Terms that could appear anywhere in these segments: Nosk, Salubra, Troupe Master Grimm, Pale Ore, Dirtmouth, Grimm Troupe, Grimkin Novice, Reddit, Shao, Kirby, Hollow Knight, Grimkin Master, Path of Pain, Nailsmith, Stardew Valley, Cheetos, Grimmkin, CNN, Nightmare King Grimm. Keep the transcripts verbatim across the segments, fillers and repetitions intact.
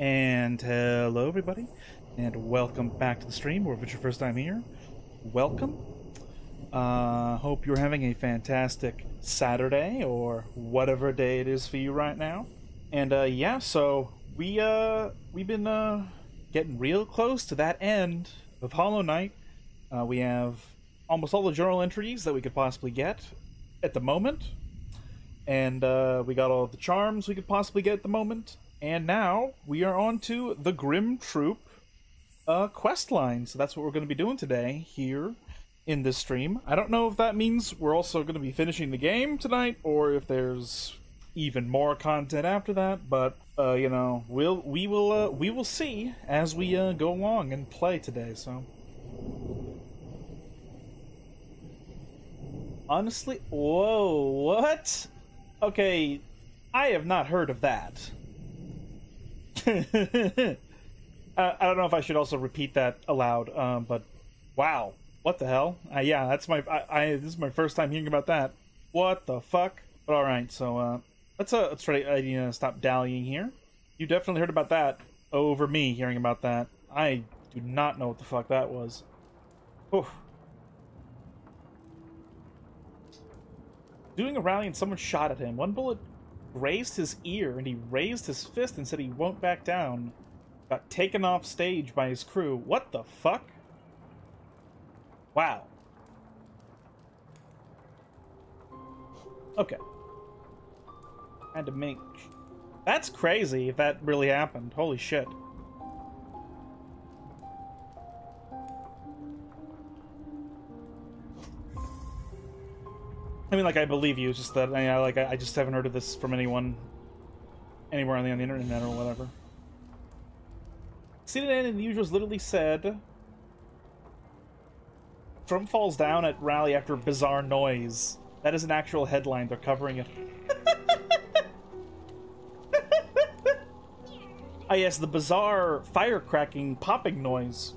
And hello everybody, and welcome back to the stream, or if it's your first time here, welcome. Uh, hope you're having a fantastic Saturday, or whatever day it is for you right now. And uh, yeah, so we, uh, we've been uh, getting real close to that end of Hollow Knight. Uh, we have almost all the journal entries that we could possibly get at the moment. And uh, we got all of the charms we could possibly get at the moment. And now we are on to the Grimm Troupe uh, quest line. So that's what we're going to be doing today here in this stream. I don't know if that means we're also going to be finishing the game tonight, or if there's even more content after that. But uh, you know, we'll we will uh, we will see as we uh, go along and play today. So honestly, whoa, what? Okay, I have not heard of that. I, I don't know if I should also repeat that aloud, um, but wow, what the hell? Uh, yeah, that's my. I, I this is my first time hearing about that. What the fuck? But all right, so uh, let's uh, let's try to uh, stop dallying here. You definitely heard about that over me hearing about that. I do not know what the fuck that was. Oof. Doing a rally and someone shot at him. One bullet grazed his ear, and he raised his fist and said he won't back down. Got taken off stage by his crew. What the fuck? Wow. Okay. Had to make... That's crazy if that really happened. Holy shit. I mean, like, I believe you, it's just that, you know, like, I just haven't heard of this from anyone anywhere on the, on the internet or whatever. C N N and the usuals literally said, Trump falls down at rally after bizarre noise. That is an actual headline, they're covering it. Ah, yes, the bizarre fire-cracking popping noise.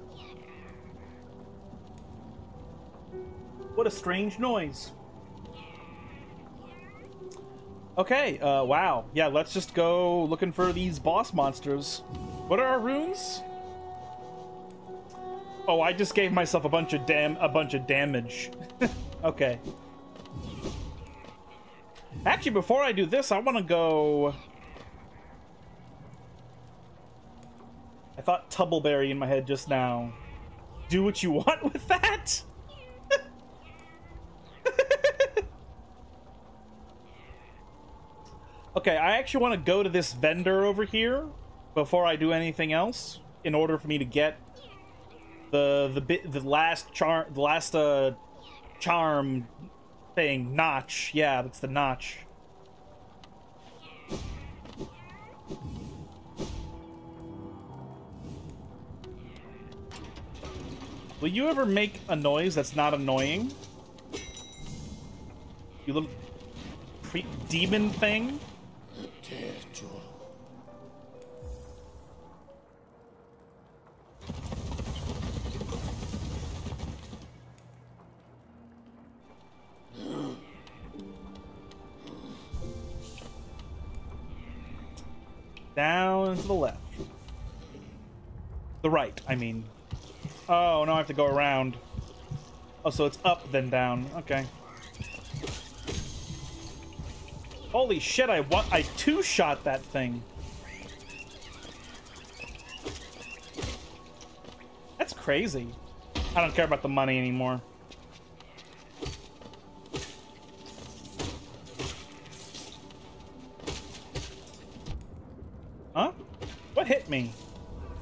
What a strange noise. Okay, uh, wow. Yeah, let's just go looking for these boss monsters. What are our runes? Oh, I just gave myself a bunch of dam- a bunch of damage. Okay. Actually, before I do this, I want to go... I thought Tubbleberry in my head just now. Do what you want with that? Okay, I actually want to go to this vendor over here before I do anything else, in order for me to get the the bit the last charm the last uh charm thing notch. Yeah, that's the notch. Will you ever make a noise that's not annoying? You little creep demon thing. Down to the left. The right, I mean. Oh, no, I have to go around. Oh, so it's up, then down. Okay. Holy shit, I wa- I two-shot that thing. That's crazy. I don't care about the money anymore. Huh? What hit me?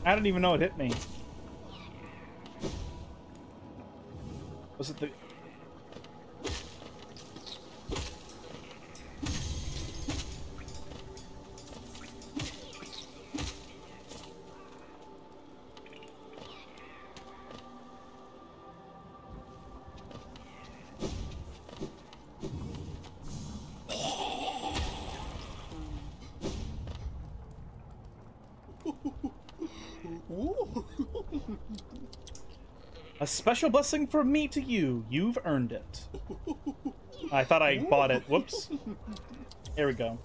I didn't even know it hit me. Was it the... A special blessing from me to you. You've earned it. I thought I bought it. Whoops. There we go.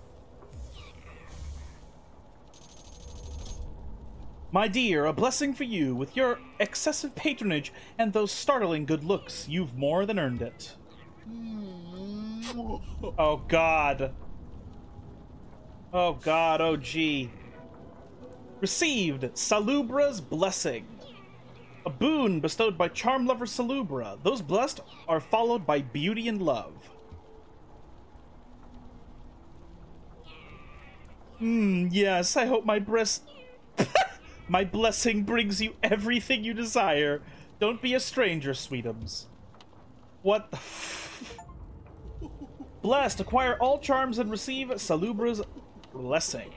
My dear, a blessing for you. With your excessive patronage and those startling good looks, you've more than earned it. Oh, God. Oh, God. Oh, gee. Received Salubra's blessing. A boon bestowed by charm lover Salubra. Those blessed are followed by beauty and love. Hmm, yes, I hope my breast... my blessing brings you everything you desire. Don't be a stranger, sweetums. What the f... Blessed, acquire all charms and receive Salubra's blessing.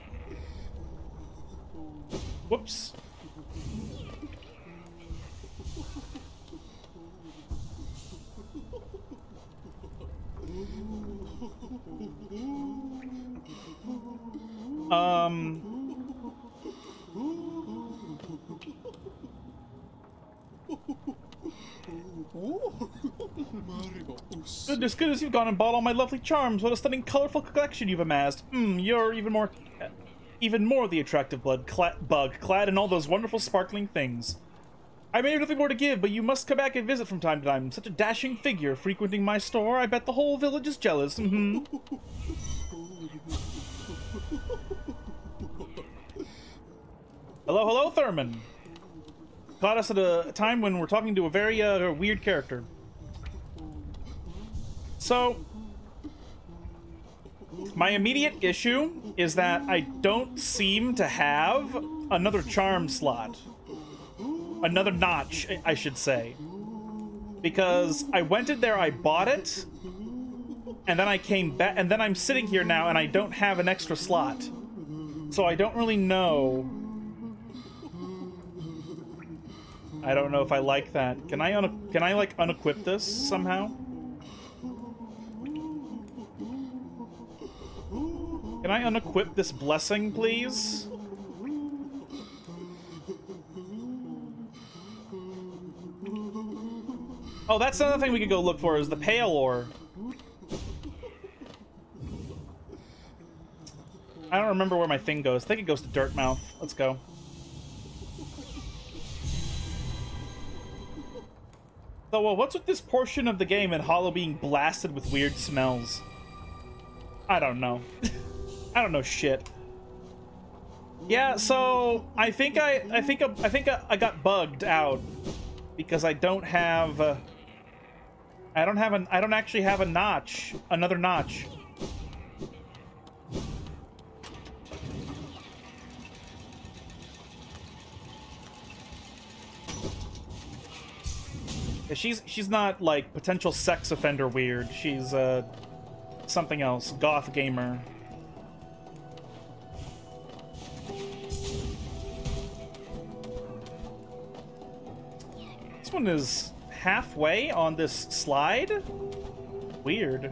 Whoops. Um... Goodness, goodness, you've gone and bought all my lovely charms. What a stunning, colorful collection you've amassed. Hmm, you're even more... even more the attractive blood cla bug, clad in all those wonderful, sparkling things. I may have nothing more to give, but you must come back and visit from time to time. Such a dashing figure frequenting my store. I bet the whole village is jealous. Mm-hmm. Hello, hello, Thurman. Caught us at a time when we're talking to a very uh, weird character. So, my immediate issue is that I don't seem to have another charm slot. Another notch, I should say. Because I went in there, I bought it, and then I came back, and then I'm sitting here now and I don't have an extra slot. So I don't really know... I don't know if I like that. Can I un can I like unequip this somehow? Can I unequip this blessing, please? Oh, that's another thing we could go look for is the pale ore. I don't remember where my thing goes. I think it goes to Dirtmouth. Let's go. So, well, what's with this portion of the game and Hollow being blasted with weird smells? I don't know. I don't know shit. Yeah, so I think I, I think I, I think I, I got bugged out because I don't have, uh, I don't have an, I don't actually have a notch, another notch. She's she's not like potential sex offender weird. She's uh something else, goth gamer. This one is halfway on this slide. Weird.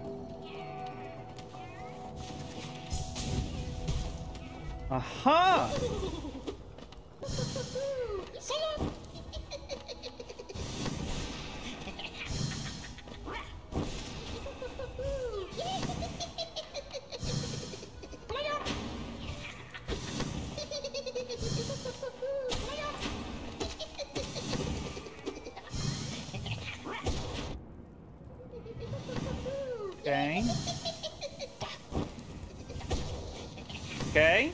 Aha! Okay. Okay.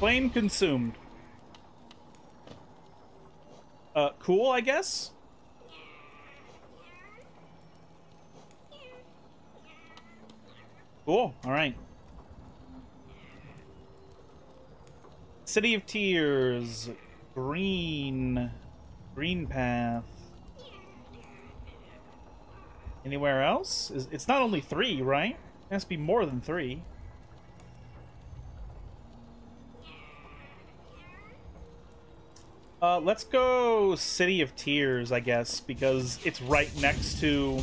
Flame consumed. Uh, cool, I guess? Cool, alright. City of Tears, green, green path. Anywhere else? It's not only three, right? It has to be more than three. Uh, let's go City of Tears, I guess, because it's right next to...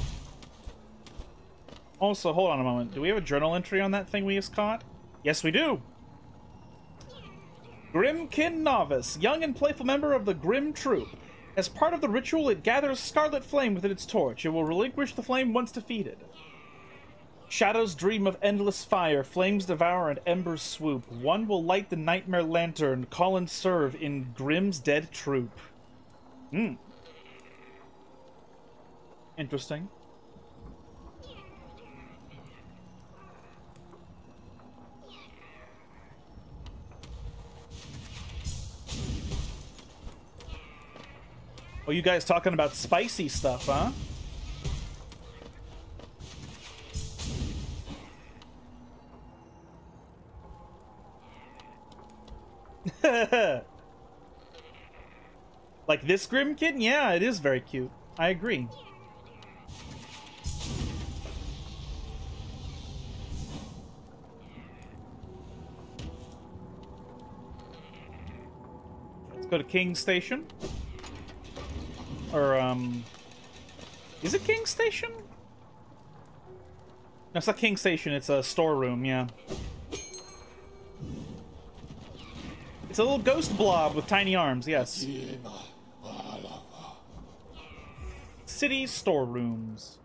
Also, hold on a moment. Do we have a journal entry on that thing we just caught? Yes, we do! Grimkin Novice, young and playful member of the Grimm Troupe. As part of the ritual, it gathers scarlet flame within its torch. It will relinquish the flame once defeated. Shadows dream of endless fire, flames devour and embers swoop. One will light the nightmare lantern, call and serve in Grimm's dead troop. Hmm. Interesting. Oh, you guys talking about spicy stuff, huh? Like this Grimkin? Yeah, it is very cute. I agree. Let's go to King Station. Or, um... is it King Station? No, it's not King Station, it's a storeroom, yeah. It's a little ghost blob with tiny arms, yes. City storerooms.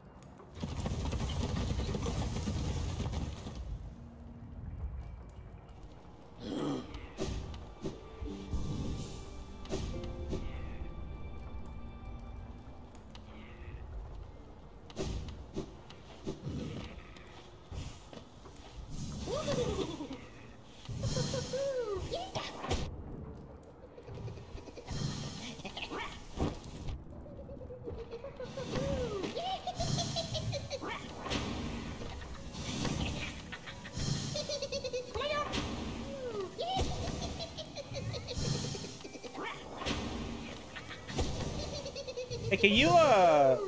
Hey, can you, uh...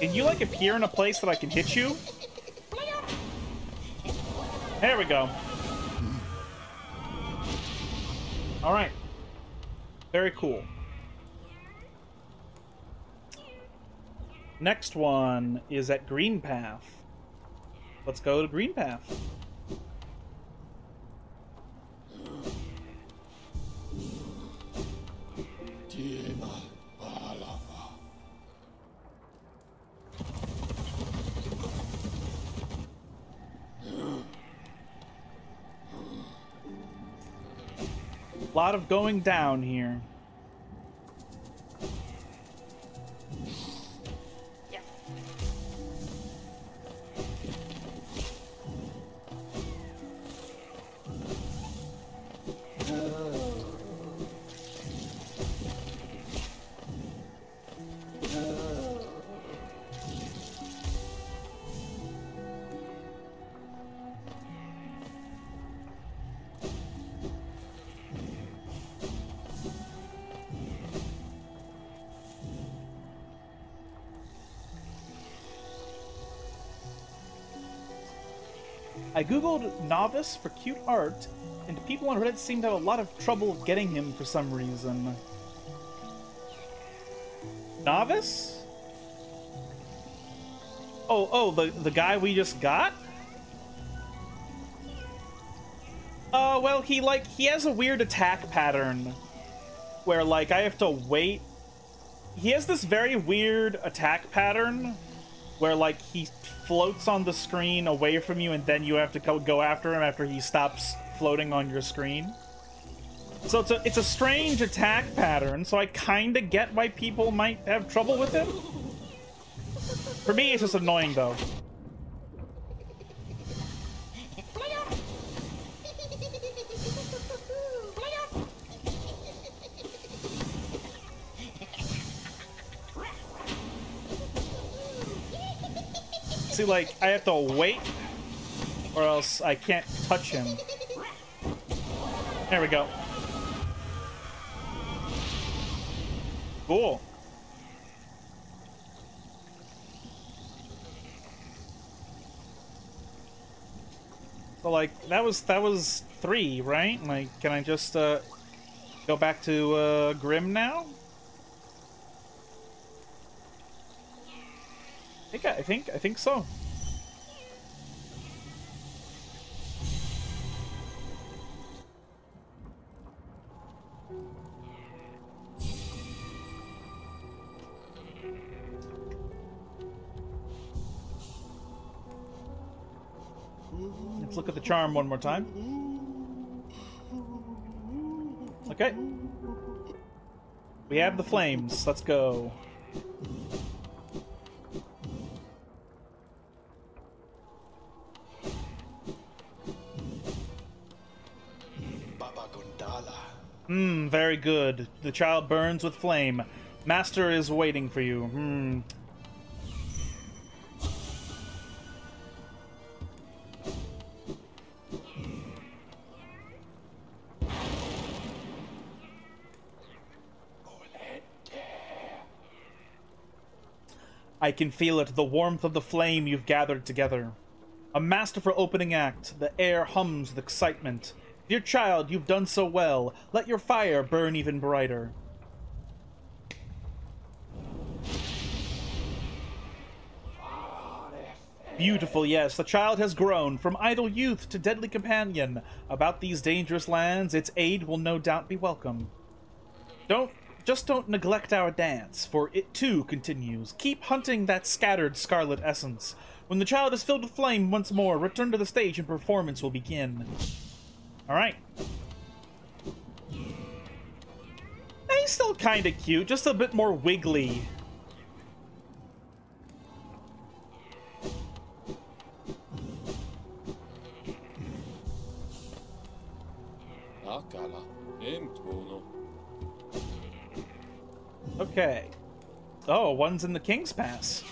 can you, like, appear in a place that I can hit you? There we go. Alright. Very cool. Next one is at Green Path. Let's go to Green Path. Lot of going down here. Yeah. I googled Novice for cute art, and people on Reddit seemed to have a lot of trouble getting him for some reason. Novice? Oh, oh, the, the guy we just got? Uh, well, he, like, he has a weird attack pattern where, like, I have to wait. He has this very weird attack pattern where, like, he floats on the screen away from you, and then you have to go after him after he stops floating on your screen. So it's a, it's a strange attack pattern, so I kind of get why people might have trouble with it. For me, it's just annoying, though. See, like, I have to wait, or else I can't touch him. There we go. Cool. So, like, that was that was three, right? Like, can I just uh, go back to uh, Grimm now? I think, I think I think so. Let's look at the charm one more time. Okay. We have the flames. Let's go. Hmm, very good. The child burns with flame. Master is waiting for you. Hmm. I can feel it, the warmth of the flame you've gathered together. A masterful opening act. The air hums with excitement. Dear child, you've done so well. Let your fire burn even brighter. Beautiful, yes. The child has grown from idle youth to deadly companion. About these dangerous lands, its aid will no doubt be welcome. Don't... Just don't neglect our dance, for it too continues. Keep hunting that scattered scarlet essence. When the child is filled with flame once more, return to the stage and performance will begin. Alright. He's still kinda cute, just a bit more wiggly. Okay. Oh, one's in the King's Pass.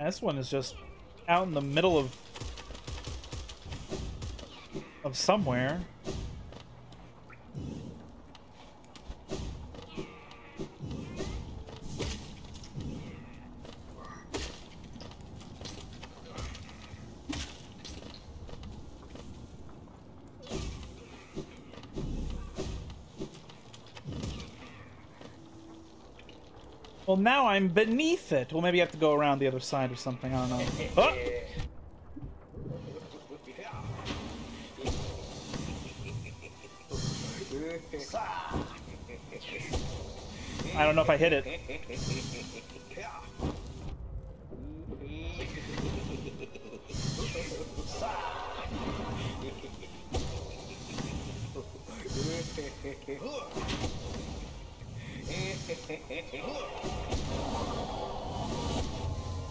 This one is just out in the middle of of somewhere. Well, now I'm beneath it. Well, maybe I have to go around the other side or something. I don't know. Oh! I don't know if I hit it.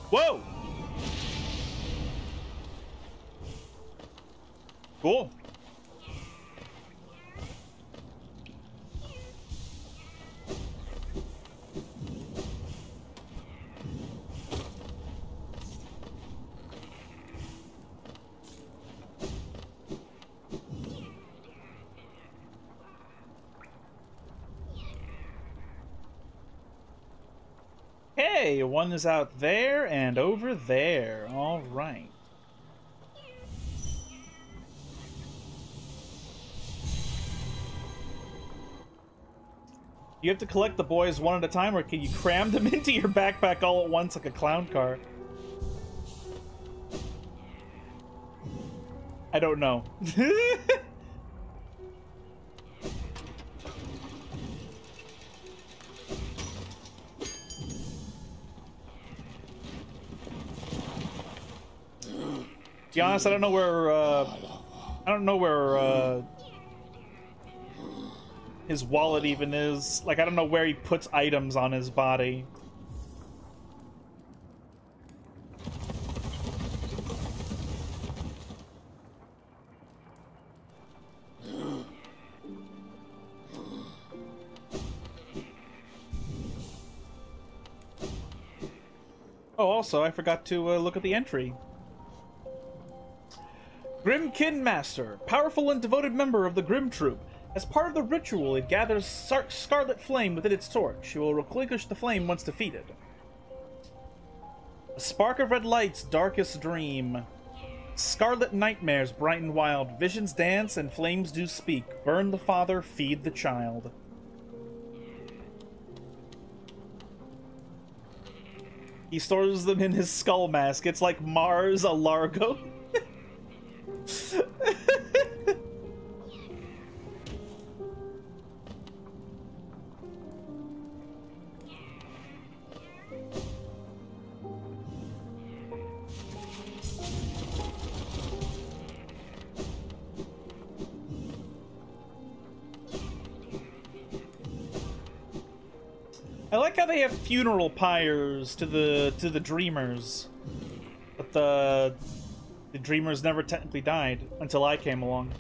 Whoa! Cool. One is out there and over there. All right. You have to collect the boys one at a time, or can you cram them into your backpack all at once like a clown car? I don't know. To be honest, I don't know where, uh, I don't know where, uh, his wallet even is. Like, I don't know where he puts items on his body. Oh, also, I forgot to, uh, look at the entry. Grimkin Master, powerful and devoted member of the Grimm Troupe. As part of the ritual, it gathers scar scarlet flame within its torch. It will relinquish the flame once defeated. A spark of red light's darkest dream. Scarlet nightmares bright and wild. Visions dance and flames do speak. Burn the father, feed the child. He stores them in his skull mask. It's like Mars a Largo. I like how they have funeral pyres to the to the dreamers, but the the dreamers never technically died until I came along.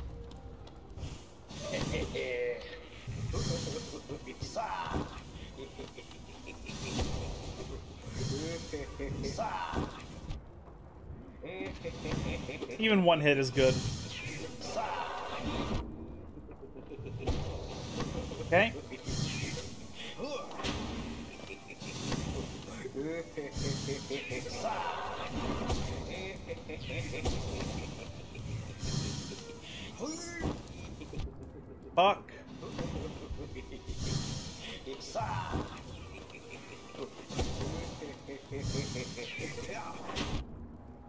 Even one hit is good. Okay. Fuck.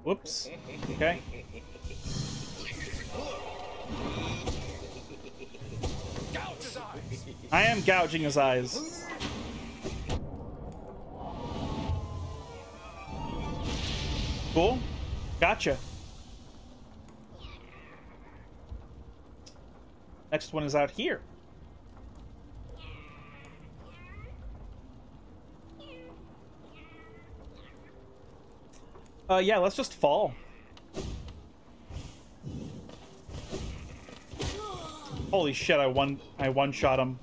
Whoops. Okay. Gouge his eyes. I am gouging his eyes. Cool. Gotcha. Next one is out here. Uh, yeah, let's just fall. Holy shit, I one I one shot him.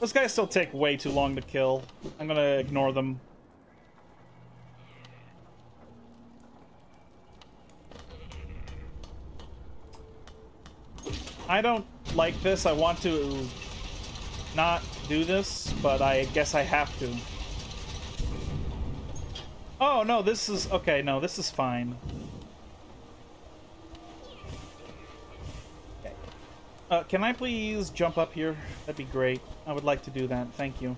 Those guys still take way too long to kill. I'm gonna ignore them. I don't like this. I want to not do this, but I guess I have to. Oh, no, this is... Okay, no, this is fine. Uh, can I please jump up here? That'd be great. I would like to do that. Thank you.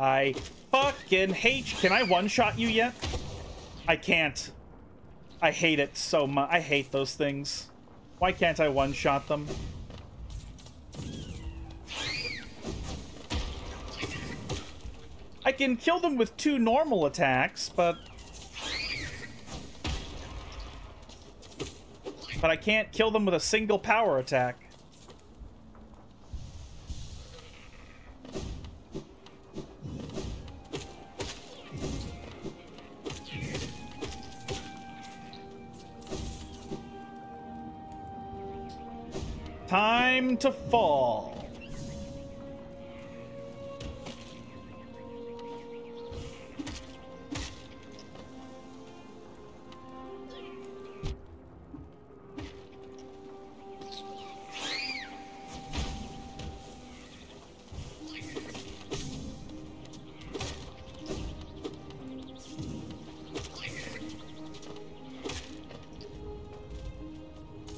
I fucking hate you. Can I one-shot you yet? I can't. I hate it so much. I hate those things. Why can't I one-shot them? I can kill them with two normal attacks, but... But I can't kill them with a single power attack. Time to fall.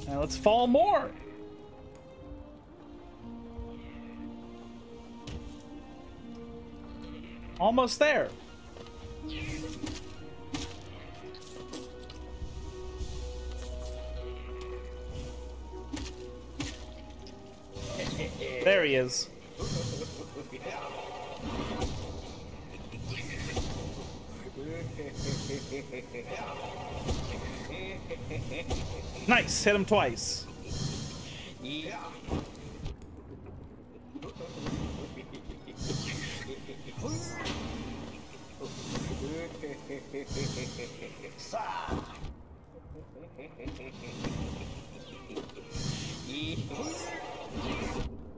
Now let's fall more. Almost there. There he is. Nice, hit him twice.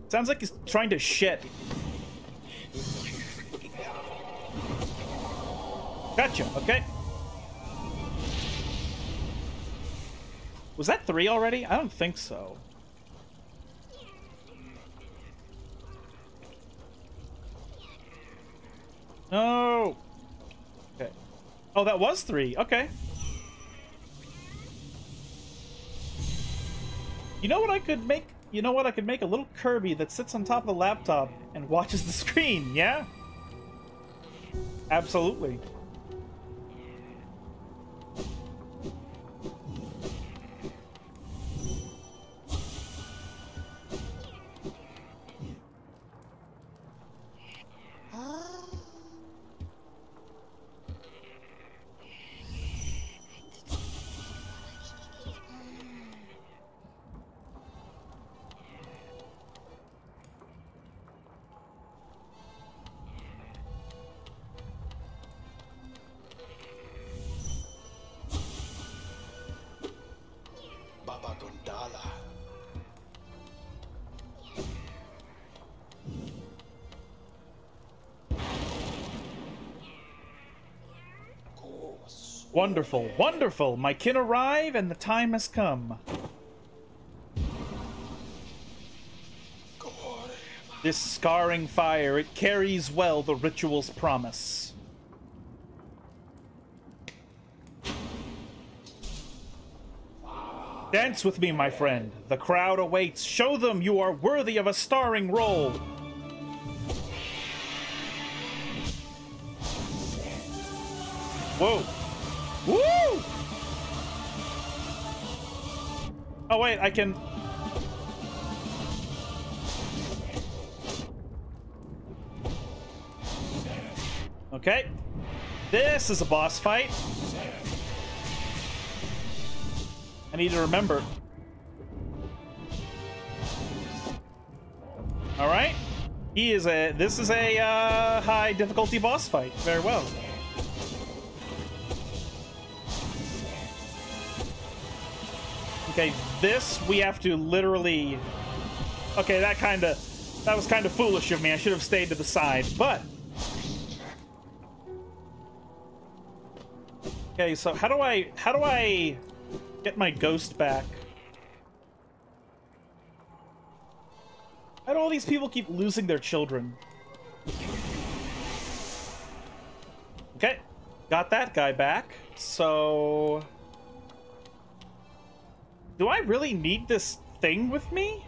Sounds like he's trying to shit. Gotcha, okay. Was that three already? I don't think so. No! Okay. Oh, that was three. Okay. You know what I could make? You know what? I could make a little Kirby that sits on top of the laptop and watches the screen, yeah? Absolutely. Wonderful, wonderful! My kin arrive, and the time has come. This scarring fire, it carries well the ritual's promise. Dance with me, my friend. The crowd awaits. Show them you are worthy of a starring role. Whoa. Woo! Oh wait, I can... Okay. This is a boss fight. I need to remember. Alright. He is a... This is a uh, high difficulty boss fight. Very well. Okay, this we have to literally... Okay, that kind of... That was kind of foolish of me. I should have stayed to the side, but... Okay, so how do I... How do I get my ghost back? Why do all these people keep losing their children? Okay, got that guy back. So... Do I really need this thing with me?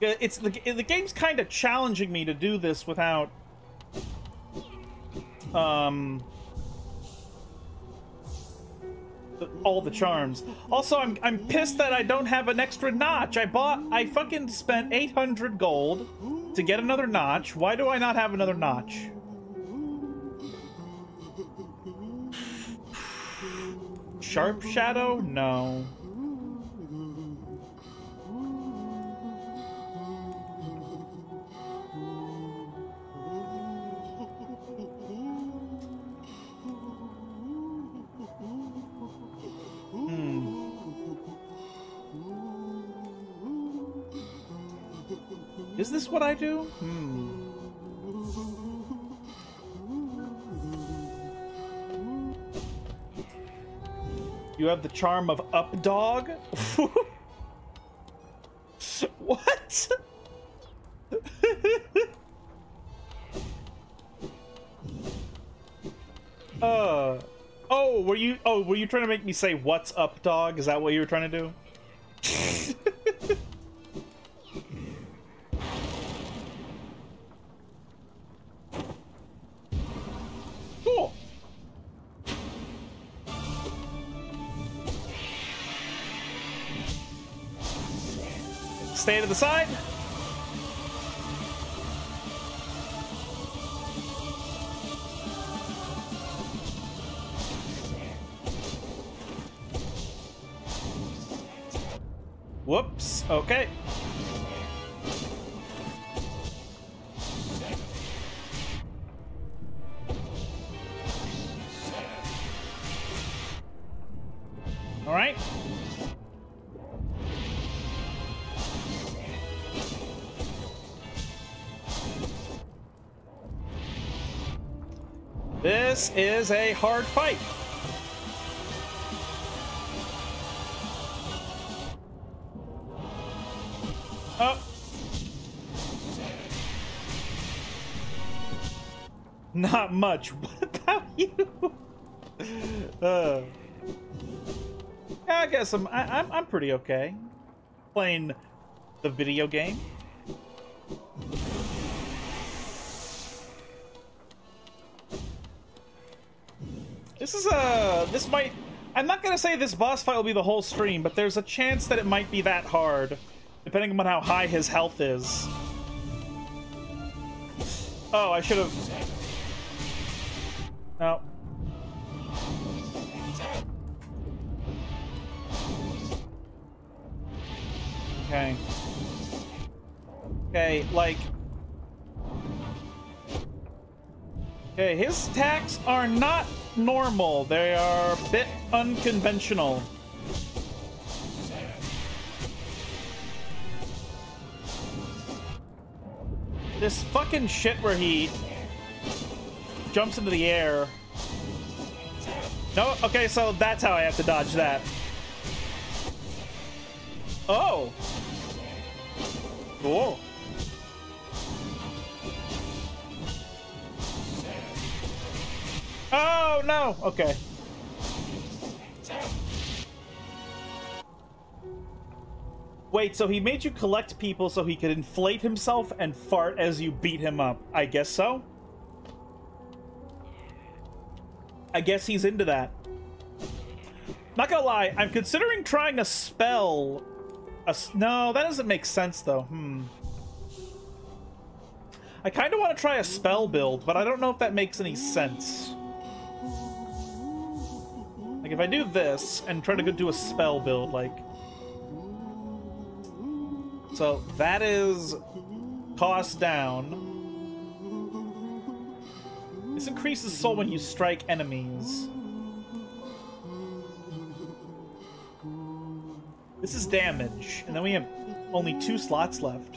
It's the, the game's kind of challenging me to do this without, um, the, all the charms. Also, I'm I'm pissed that I don't have an extra notch. I bought, I fucking spent eight hundred gold to get another notch. Why do I not have another notch? Sharp Shadow? No. Hmm. Is this what I do? Hmm. You have the charm of up dog? What? uh oh, were you oh were you trying to make me say what's up dog? Is that what you were trying to do? Stay to the side. Whoops. Okay. This is a hard fight. Oh. Not much. What about you? uh, I guess I'm, I, I'm, I'm pretty okay. Playing the video game. This is a... This might... I'm not going to say this boss fight will be the whole stream, but there's a chance that it might be that hard, depending on how high his health is. Oh, I should have... No. Okay. Okay, like... Okay, his attacks are not normal. They are a bit unconventional. This fucking shit where he jumps into the air. No, okay, so that's how I have to dodge that. Oh. Cool. Oh, no! Okay. Wait, so he made you collect people so he could inflate himself and fart as you beat him up. I guess so? I guess he's into that. Not gonna lie, I'm considering trying a spell. A, no, that doesn't make sense, though. Hmm. I kind of want to try a spell build, but I don't know if that makes any sense. Like, if I do this and try to go do a spell build, like... So, that is cost down. This increases soul when you strike enemies. This is damage, and then we have only two slots left.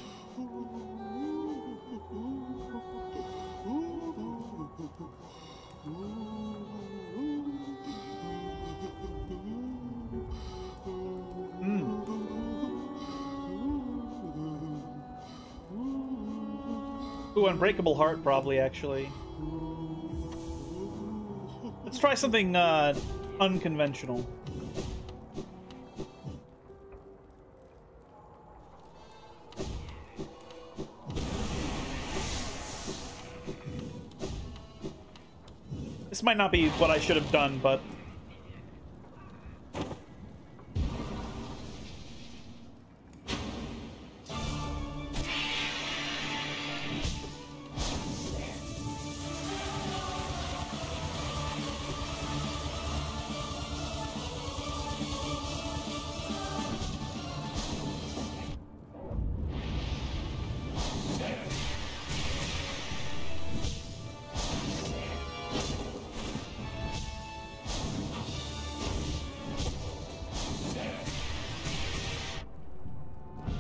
Ooh, Unbreakable Heart, probably, actually. Let's try something, uh, unconventional. This might not be what I should have done, but...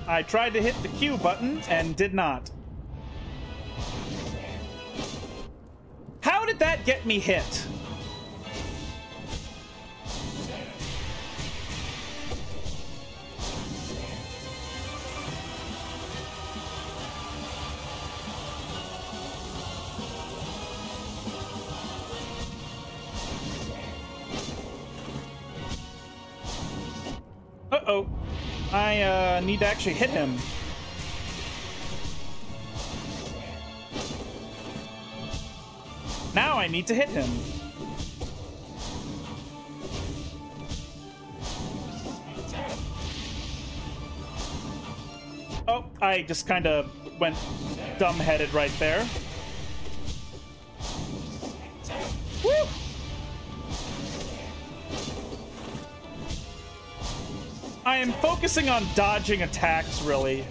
I tried to hit the Q button and did not. How did that get me hit? Uh-oh. I uh, need to actually hit him. Now I need to hit him. Oh, I just kind of went dumbheaded right there. Woo! I am focusing on dodging attacks, really.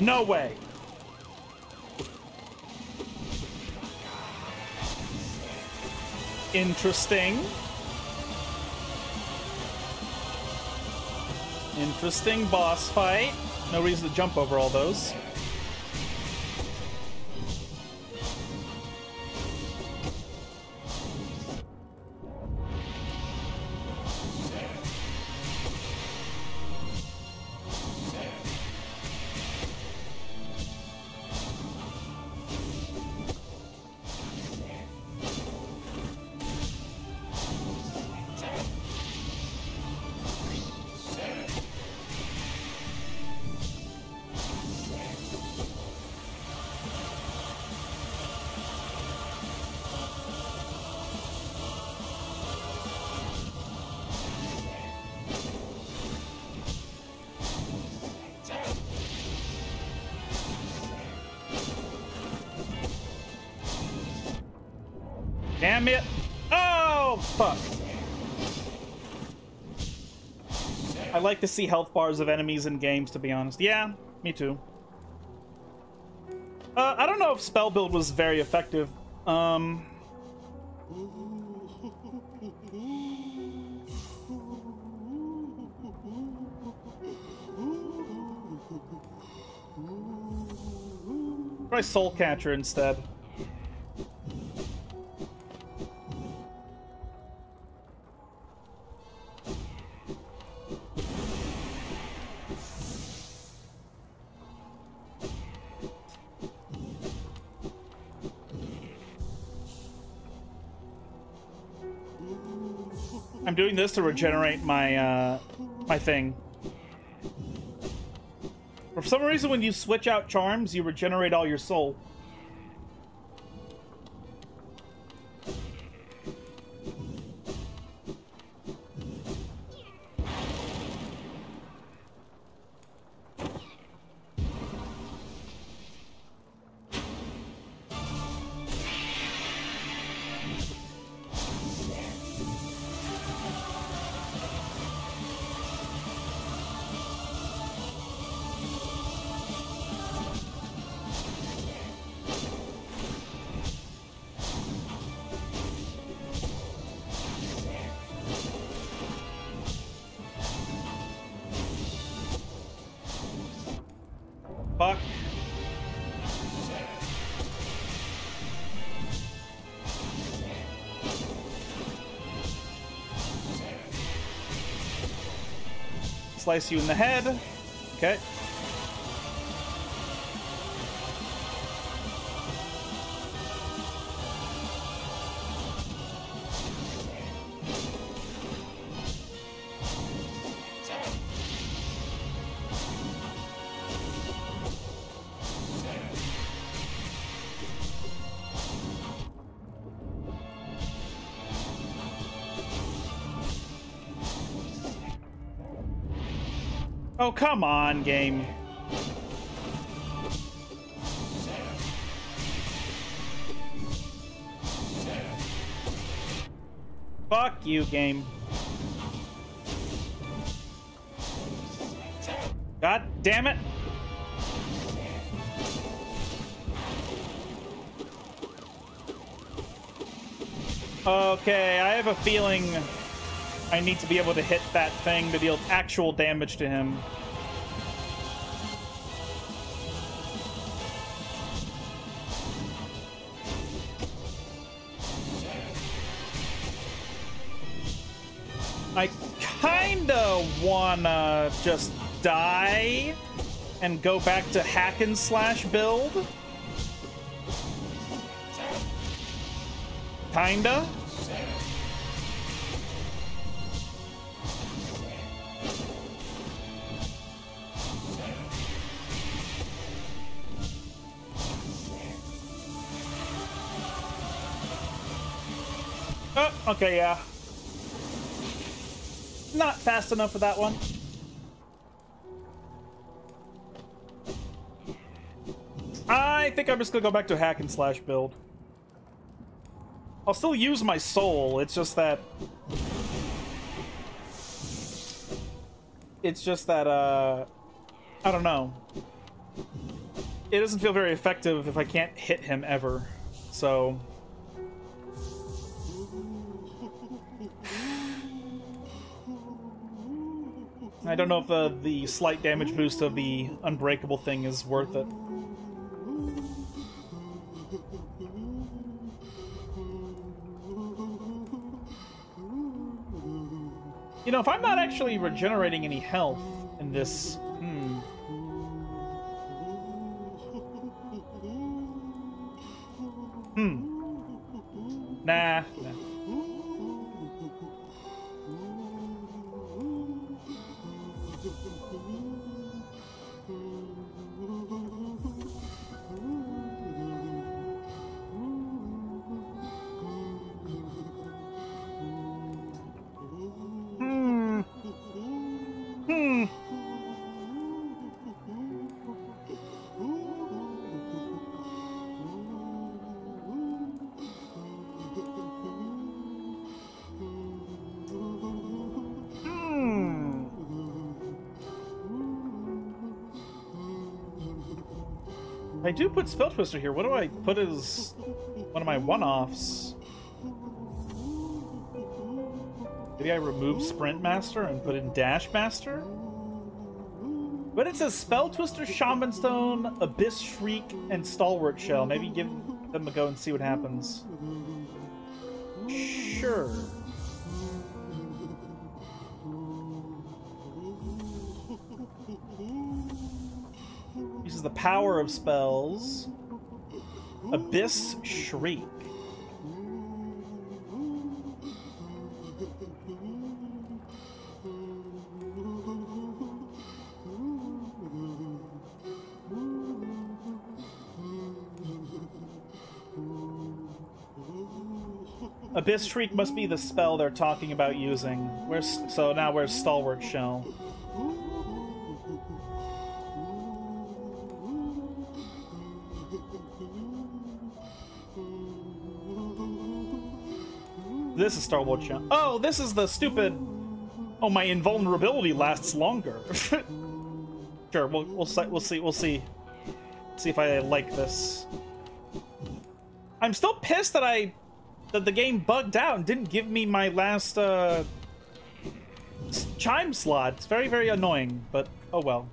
No way. Interesting. Interesting boss fight. No reason to jump over all those. Damn it! Oh, fuck. I like to see health bars of enemies in games, to be honest. Yeah, me too. Uh, I don't know if spell build was very effective. Um... Try Soul Catcher instead. I'm doing this to regenerate my, uh, my thing. For some reason, when you switch out charms, you regenerate all your soul. Fuck. Slice you in the head. Okay. Oh, come on, game. Fuck you, game. God damn it. Okay, I have a feeling I need to be able to hit that thing to deal actual damage to him. I kinda wanna just die and go back to hack and slash build. Kinda. Oh, okay, yeah. Not fast enough for that one. I think I'm just gonna go back to hack and slash build. I'll still use my soul, it's just that... It's just that, uh... I don't know. It doesn't feel very effective if I can't hit him ever, so... I don't know if uh, the slight damage boost of the unbreakable thing is worth it. You know, if I'm not actually regenerating any health in this... Hmm... Hmm. Nah. Nah. I do put Spell Twister here. What do I put as one of my one-offs? Maybe I remove Sprint Master and put in Dash Master? But it says Spell Twister, Shaman Stone, Abyss Shriek, and Stalwart Shell. Maybe give them a go and see what happens. Sure. The power of spells. Abyss Shriek. Abyss Shriek must be the spell they're talking about using. Where's, so now where's Stalwart Shell? This is Star Wars Channel. Oh, this is the stupid... Oh, my invulnerability lasts longer. Sure, we'll, we'll, we'll see. We'll see. See if I like this. I'm still pissed that I... That the game bugged out and didn't give me my last, uh... chime slot. It's very, very annoying, but oh well.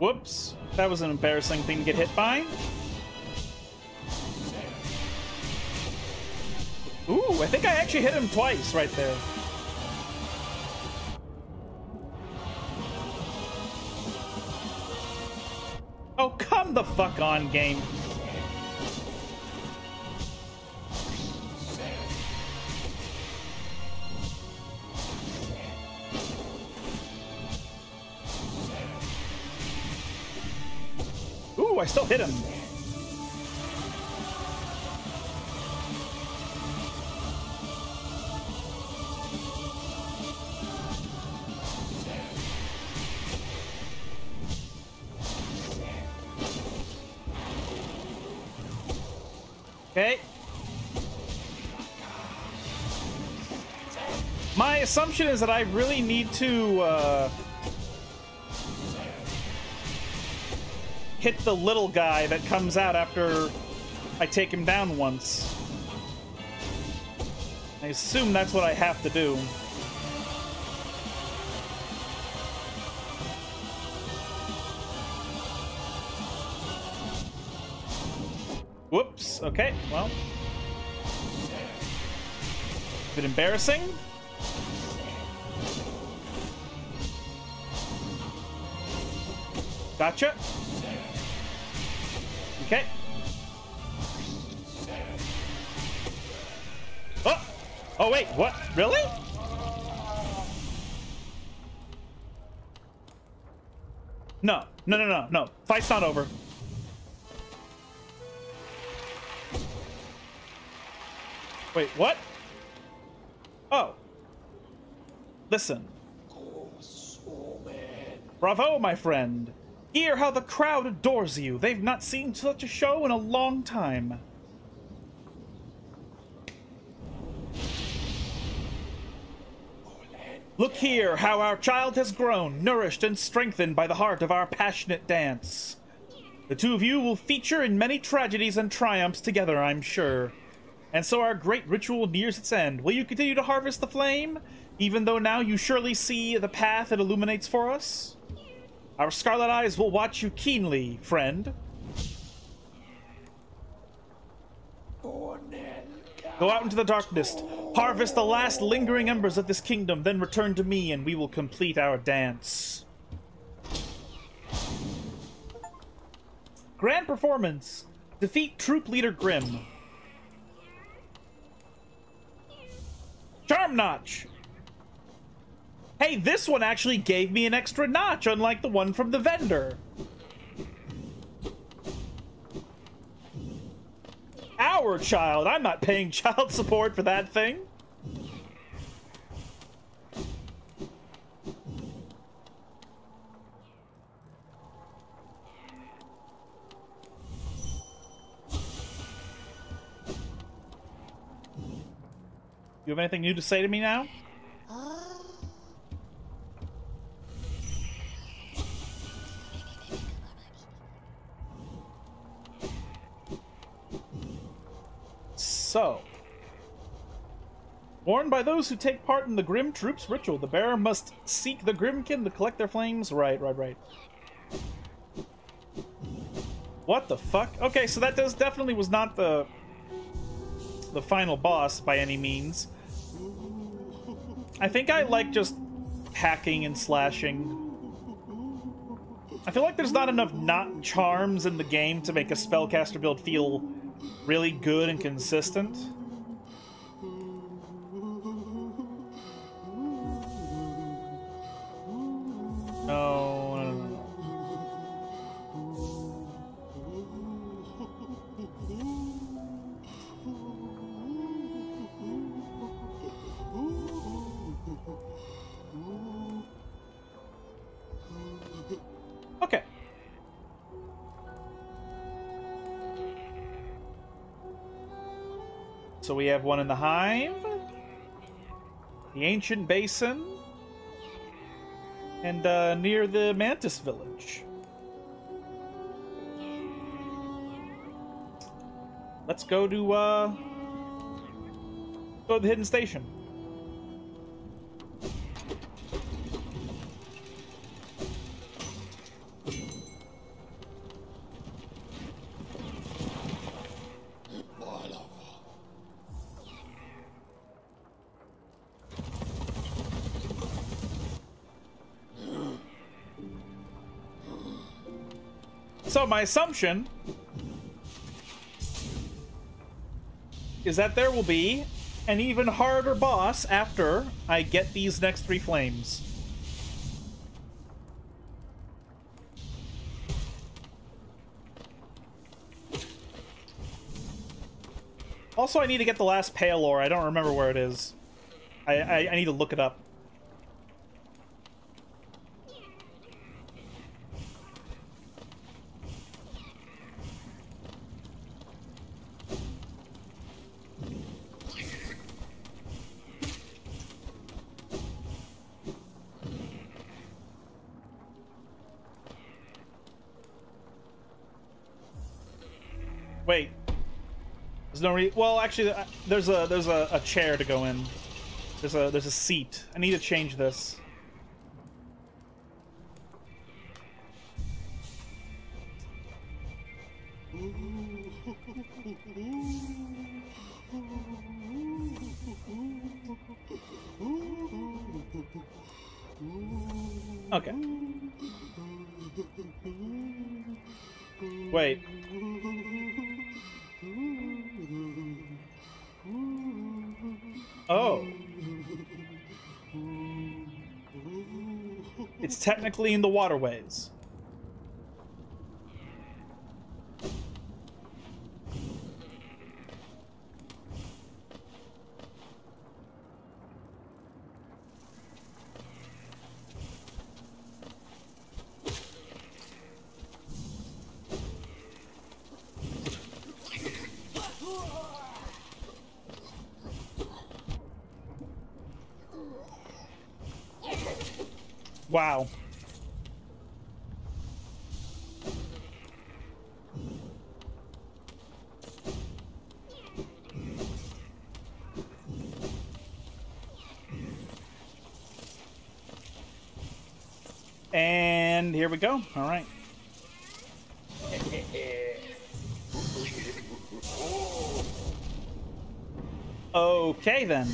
Whoops, that was an embarrassing thing to get hit by. Ooh, I think I actually hit him twice right there. Oh, come the fuck on, game. I still hit him. Okay. My assumption is that I really need to, uh... hit the little guy that comes out after I take him down once. I assume that's what I have to do. Whoops, okay, well. A bit embarrassing. Gotcha. Okay. Oh! Oh wait, what? Really? No, no, no, no, no. Fight's not over. Wait, what? Oh. Listen. Bravo, my friend. Hear how the crowd adores you. They've not seen such a show in a long time. Look here, how our child has grown, nourished and strengthened by the heart of our passionate dance. The two of you will feature in many tragedies and triumphs together, I'm sure. And so our great ritual nears its end. Will you continue to harvest the flame, even though now you surely see the path it illuminates for us? Our scarlet eyes will watch you keenly, friend. Go out into the darkness, harvest the last lingering embers of this kingdom, then return to me and we will complete our dance. Grand performance. Defeat troop leader Grimm. Charm notch. Hey, this one actually gave me an extra notch, unlike the one from the vendor. Our child. I'm not paying child support for that thing. You have anything new to say to me now? So, warned by those who take part in the Grimm Troupe's ritual, the bearer must seek the Grimkin to collect their flames. Right, right, right. What the fuck? Okay, so that does definitely was not the the final boss by any means. I think I like just hacking and slashing. I feel like there's not enough not charms in the game to make a spellcaster build feel really good and consistent. No, no, no. Okay. So we have one in the hive, the ancient basin, and uh, near the mantis village. Let's go to uh, go to the hidden station. So my assumption is that there will be an even harder boss after I get these next three flames. Also, I need to get the last pale ore. I don't remember where it is. I, I, I need to look it up. Wait. There's no re- well, actually, there's a there's a, a chair to go in. There's a there's a seat. I need to change this. Okay. Wait. Oh. It's technically in the waterways. Wow. And here we go. All right. Okay, then.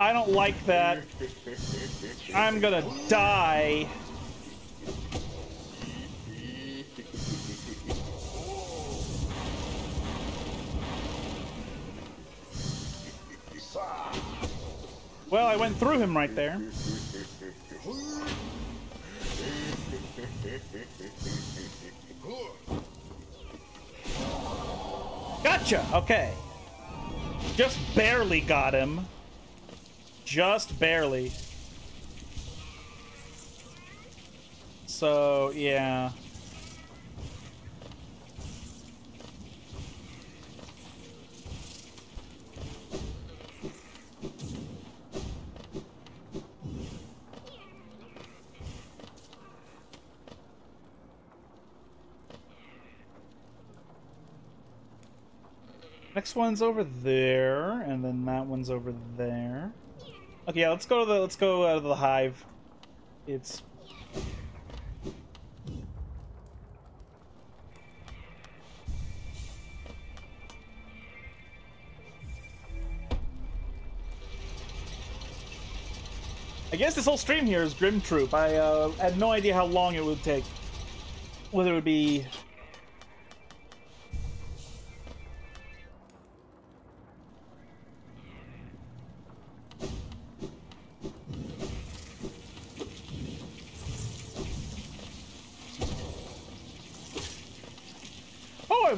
I don't like that. I'm gonna die. Well, I went through him right there. Gotcha! Okay. Just barely got him. Just barely. So, yeah. Next one's over there, and then that one's over there. Okay, yeah, let's go to the let's go out of the hive. It's I guess this whole stream here is Grimm Troupe. I uh, had no idea how long it would take. Whether it would be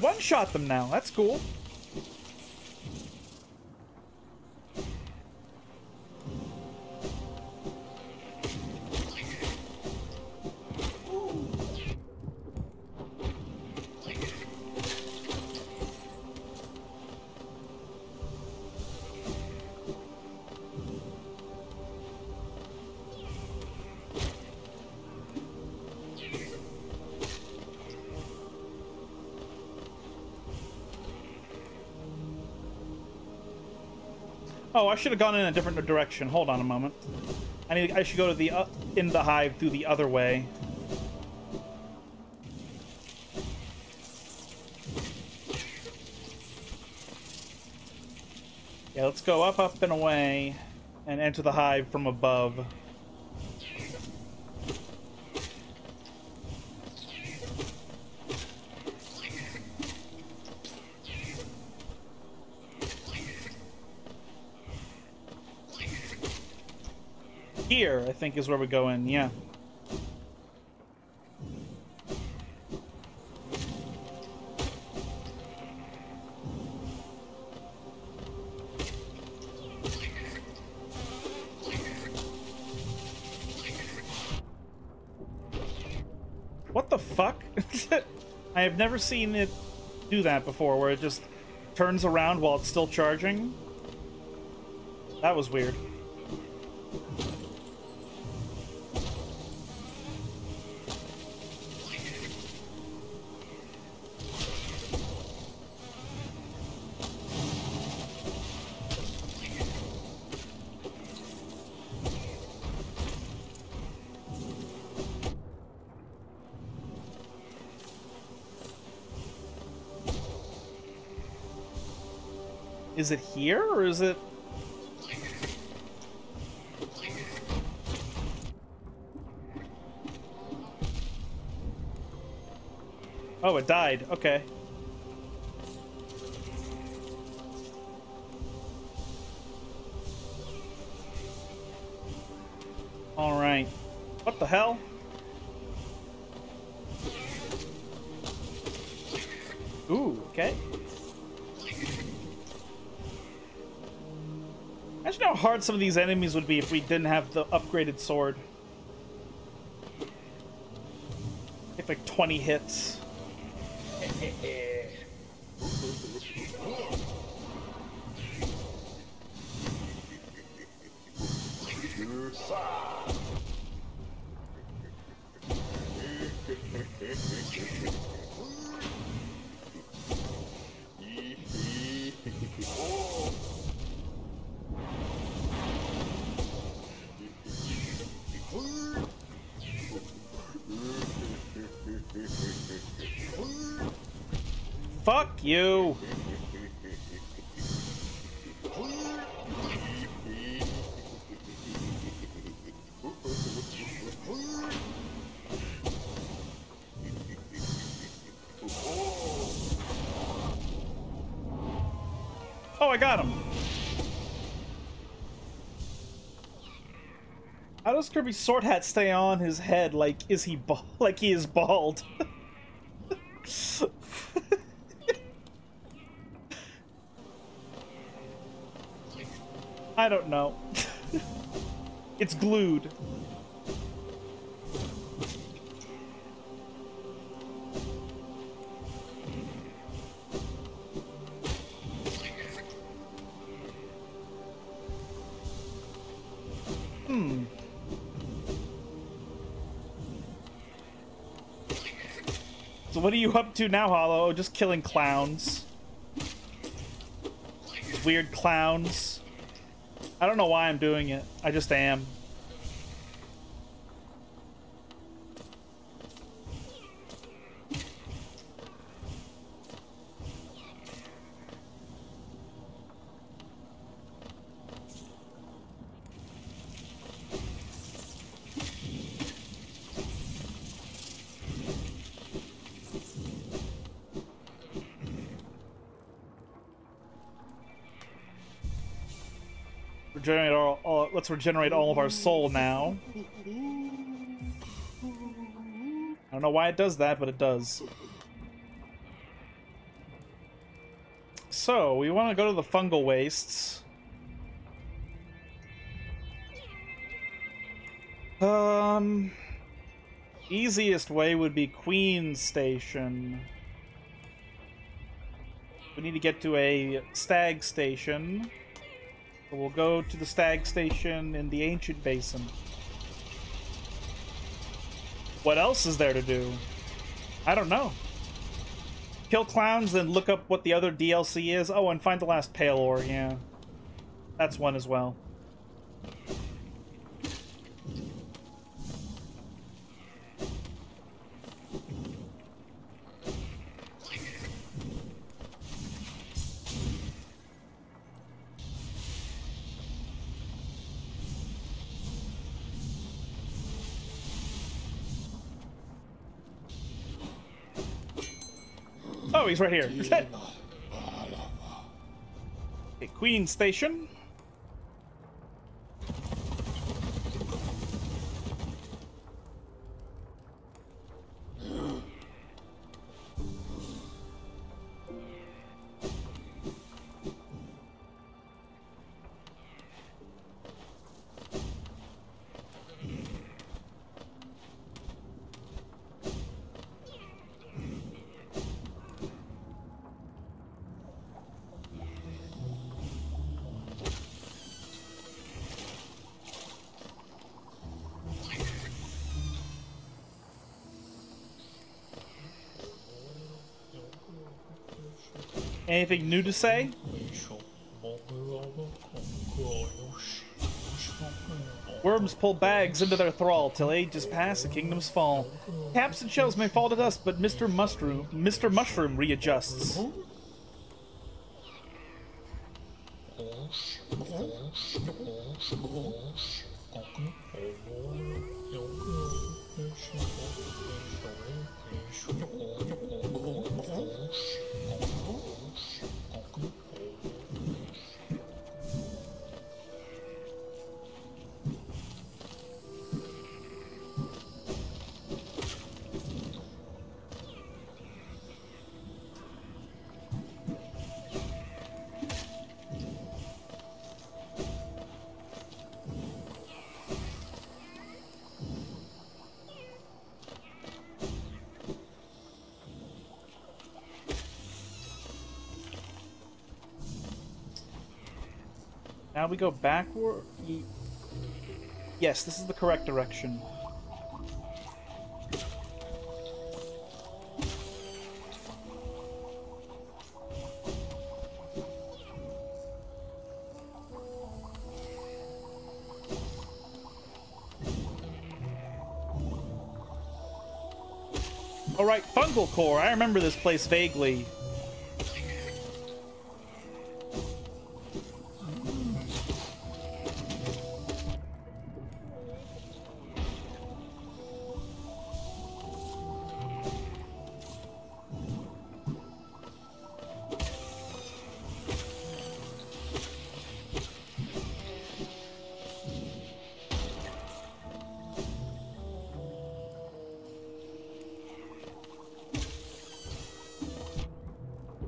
one-shot them now. That's cool. Oh, I should have gone in a different direction. Hold on a moment. I need. I should go to the uh, in the hive through the other way. Yeah, let's go up, up, and away, and enter the hive from above. Here, I think, is where we go in, yeah. What the fuck? I have never seen it do that before, where it just turns around while it's still charging. That was weird. Is it here, or is it... Oh, it died. Okay. All right. What the hell? Ooh, okay. Imagine how hard some of these enemies would be if we didn't have the upgraded sword. If like twenty hits. Fuck you. Oh, I got him. How does Kirby's sword hat stay on his head? Like, is he bald? Like he is bald? I don't know. It's glued. Hmm. So what are you up to now, Hollow? Just killing clowns. Weird clowns. I don't know why I'm doing it. I just am. Regenerate all, all, let's regenerate all of our soul now. I don't know why it does that, but it does. So, we want to go to the fungal wastes. Um, easiest way would be Queen's Station. We need to get to a stag station. We'll go to the stag station in the ancient basin. What else is there to do? I don't know. Kill clowns, then look up what the other D L C is. Oh, and find the last pale ore. Yeah, that's one as well. Oh, he's right here. Okay, Queen Station. Anything new to say? Worms pull bags into their thrall till ages pass and kingdoms fall. Caps and shells may fall to dust, but Mister Mushroom, Mister Mushroom readjusts. Now we go backward. Yes, this is the correct direction. All right, fungal core. I remember this place vaguely.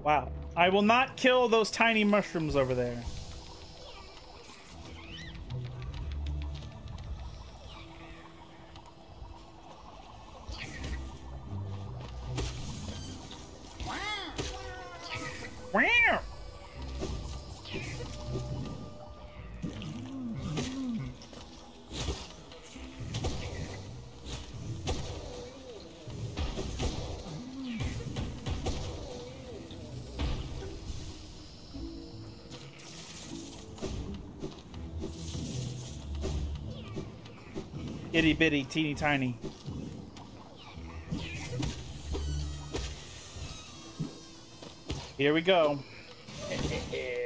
Wow. I will not kill those tiny mushrooms over there. Itty bitty, teeny tiny. Here we go. I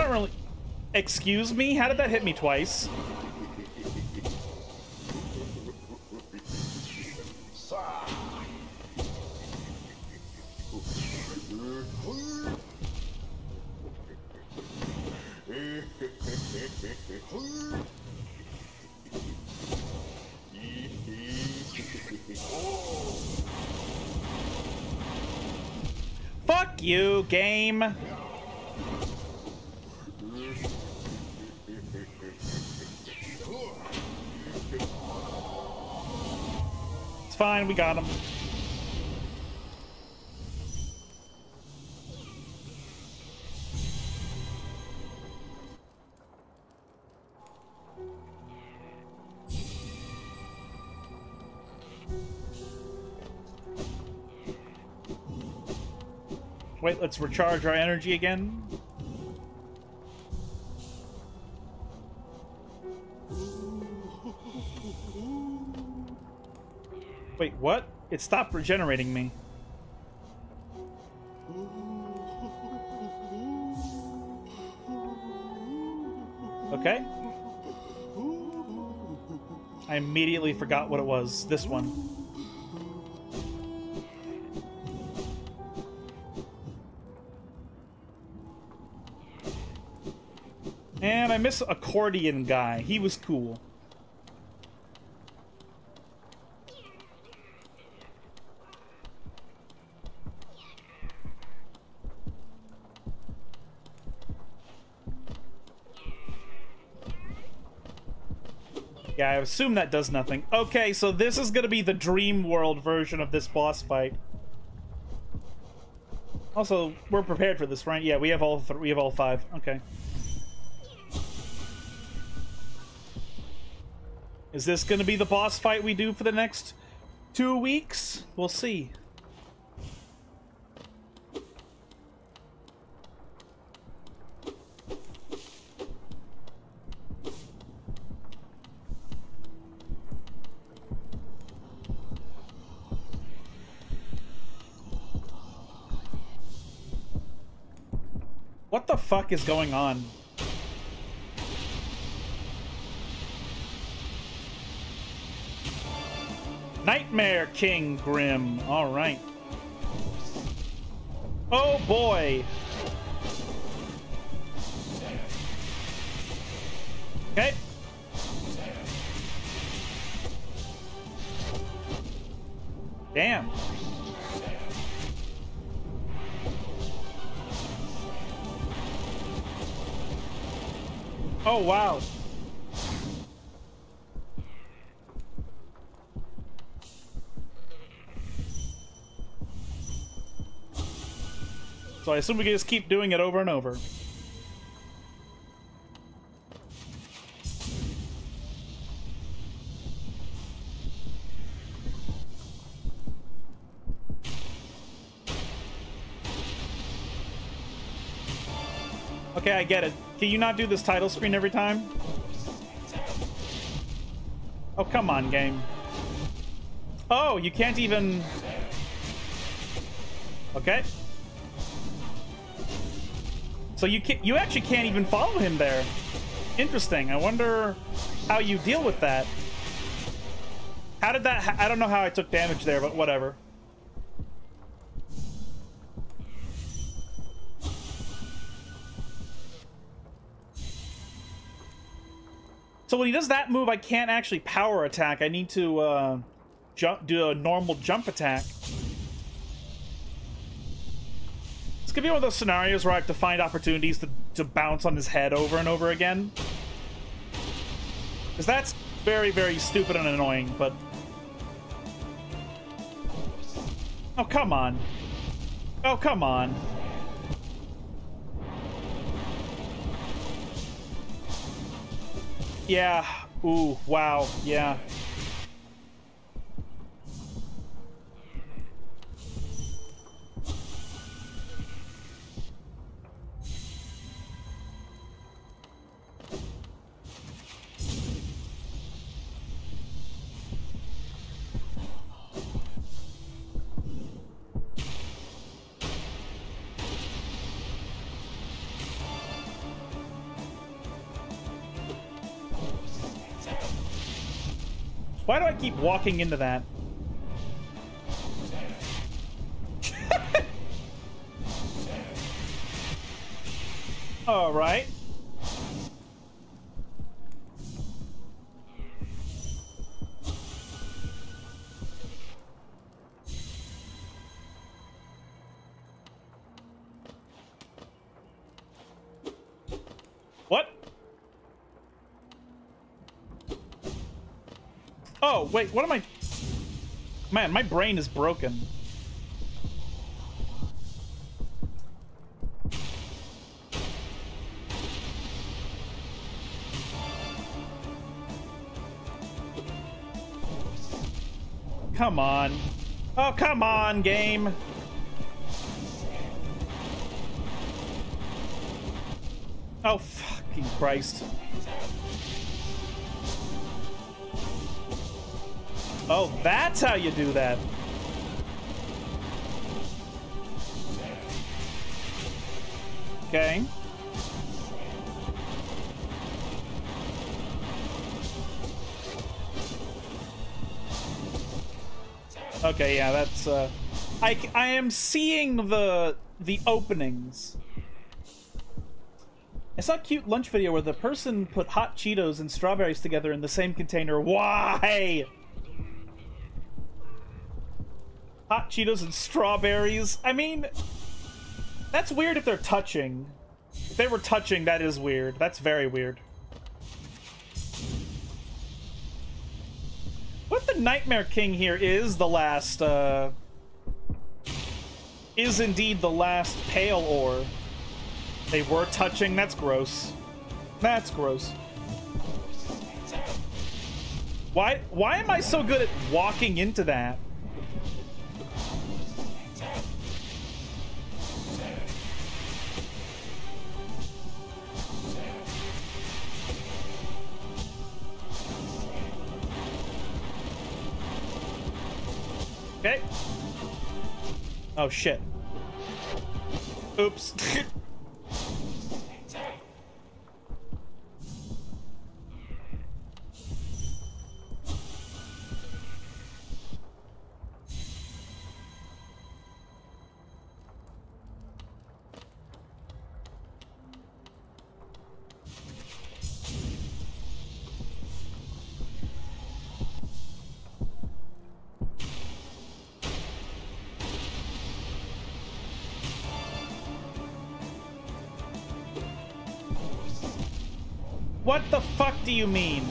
don't really... Excuse me? How did that hit me twice? Fuck you, game. It's fine, we got him. Wait, let's recharge our energy again. Wait, what? It stopped regenerating me. Okay. I immediately forgot what it was. This one. And I miss accordion guy. He was cool. Yeah, I assume that does nothing. Okay, so this is gonna be the Dream World version of this boss fight. Also, we're prepared for this, right? Yeah, we have all th- we have all five. Okay. Is this going to be the boss fight we do for the next two weeks? We'll see. What the fuck is going on? Nightmare King Grimm. All right. Oh boy. Okay. Damn. Oh wow. So I assume we can just keep doing it over and over. Okay, I get it. Can you not do this title screen every time? Oh, come on, game. Oh, you can't even... Okay. So you can't, you actually can't even follow him there. Interesting. I wonder how you deal with that. How did that... I don't know how I took damage there, but whatever. So when he does that move, I can't actually power attack. I need to uh, jump, do a normal jump attack. This could be one of those scenarios where I have to find opportunities to, to bounce on his head over and over again. Because that's very, very stupid and annoying, but... Oh, come on. Oh, come on. Yeah. Ooh, wow. Yeah. Why do I keep walking into that? All right. Wait, what am I... Man, my brain is broken. Come on. Oh, come on, game. Oh, fucking Christ. Oh, that's how you do that. Okay. Okay, yeah, that's uh I I am seeing the the openings. I saw a cute lunch video where the person put hot Cheetos and strawberries together in the same container. Why? Hot Cheetos and strawberries. I mean, that's weird if they're touching. If they were touching, that is weird. That's very weird. What the Nightmare King here is the last, uh... is indeed the last pale ore. They were touching. That's gross. That's gross. Why, why am I so good at walking into that? Okay. Oh shit. Oops. What the fuck do you mean?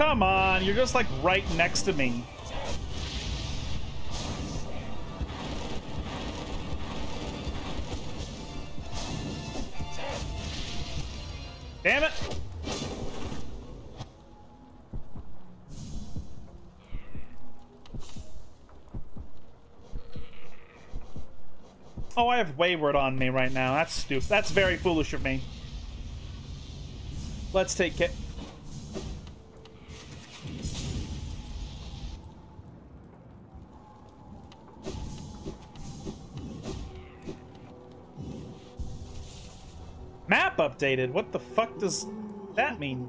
Come on, you're just like right next to me. Damn it! Oh, I have Wayward on me right now. That's stupid. That's very foolish of me. Let's take it. Map updated? What the fuck does that mean?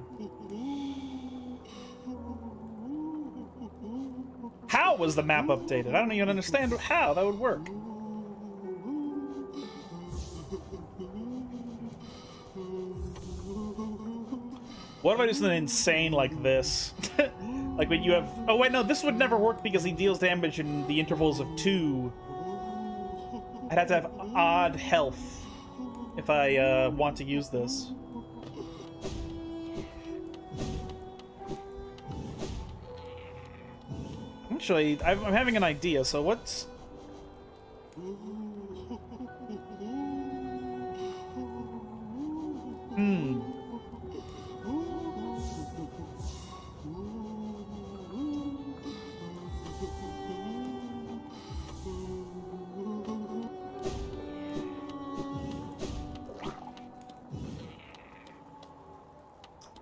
How was the map updated? I don't even understand how that would work. What if I do something insane like this? Like when you have... Oh wait, no, this would never work because he deals damage in the intervals of two. I'd have to have odd health if I uh, want to use this. Actually, I'm having an idea, so what's... Hmm...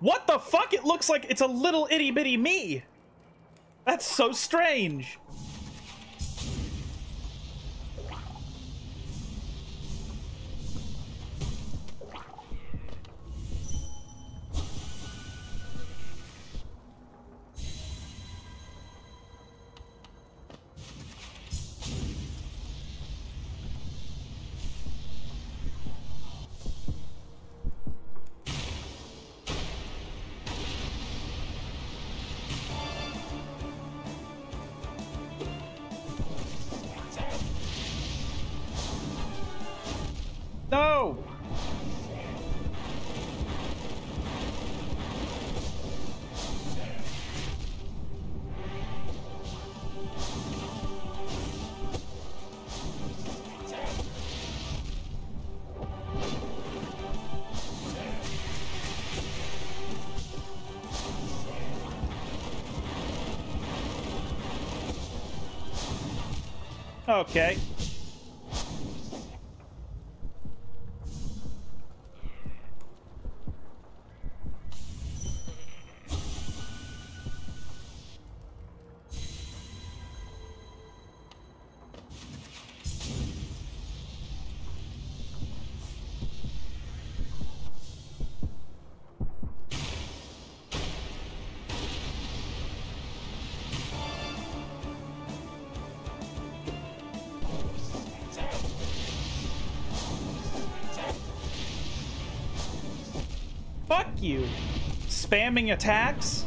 What the fuck? It looks like it's a little itty bitty me. That's so strange. Okay. You spamming attacks?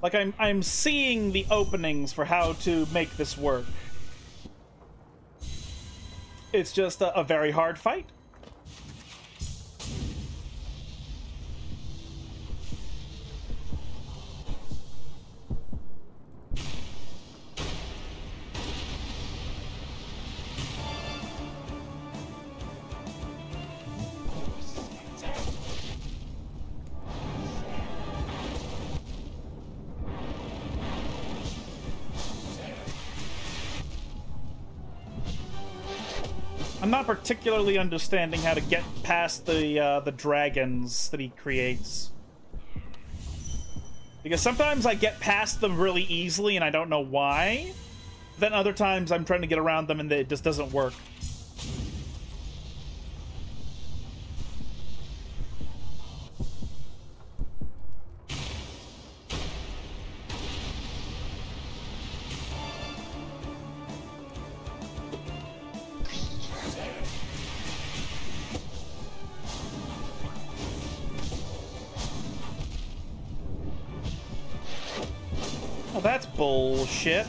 Like, I'm, I'm seeing the openings for how to make this work. It's just a, a very hard fight. Particularly understanding how to get past the uh, the dragons that he creates, because sometimes I get past them really easily and I don't know why. Then other times I'm trying to get around them and it just doesn't work. Well, that's bullshit.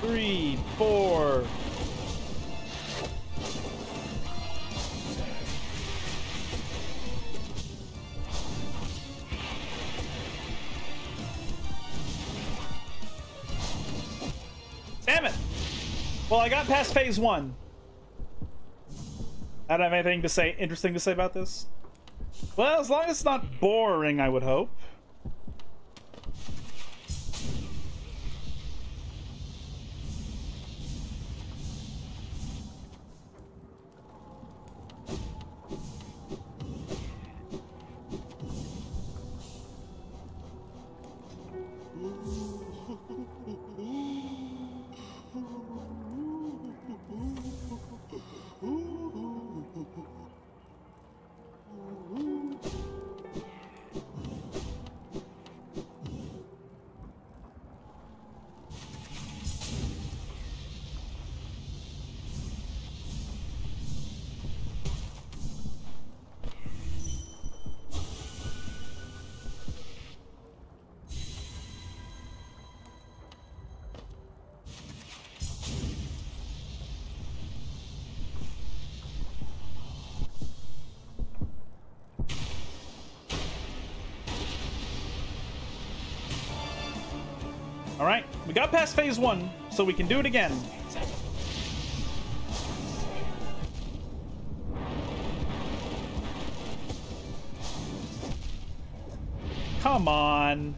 Three, four. Damn it! Well, I got past phase one. I don't have anything to say interesting to say about this. Well, as long as it's not boring, I would hope. Alright, we got past phase one, so we can do it again. Come on.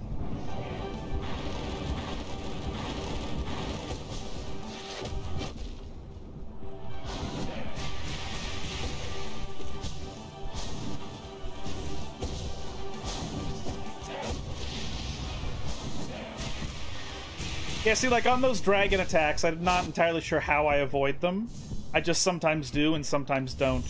Yeah, see, like, on those dragon attacks, I'm not entirely sure how I avoid them. I just sometimes do and sometimes don't.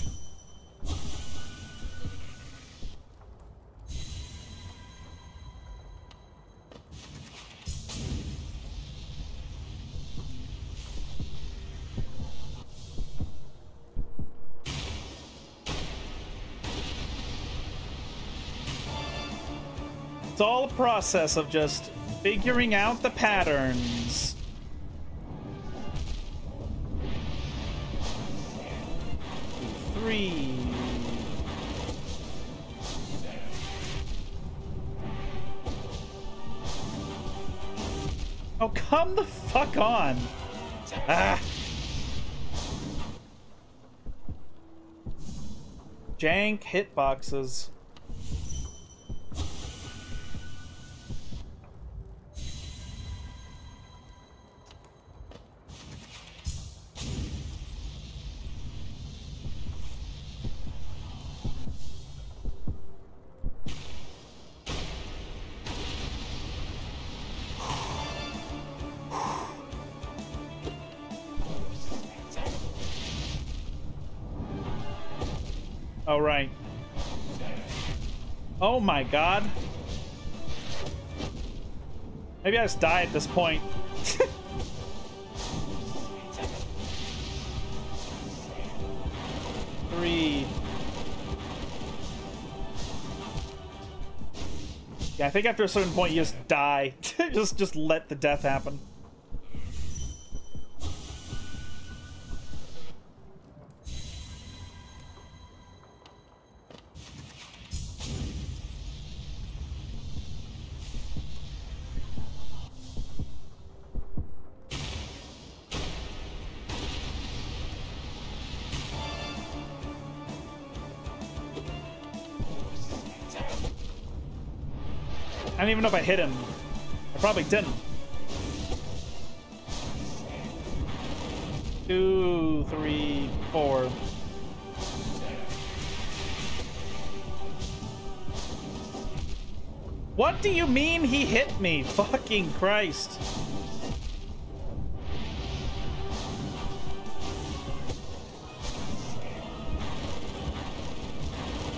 It's all a process of just figuring out the patterns. Two, three. Oh, come the fuck on. Ah. Jank hitboxes. Oh, right. Oh my god. Maybe I just die at this point. Three. Yeah, I think after a certain point you just die. just just let the death happen. I don't even know if I hit him. I probably didn't. Two, three, four. What do you mean he hit me? Fucking Christ.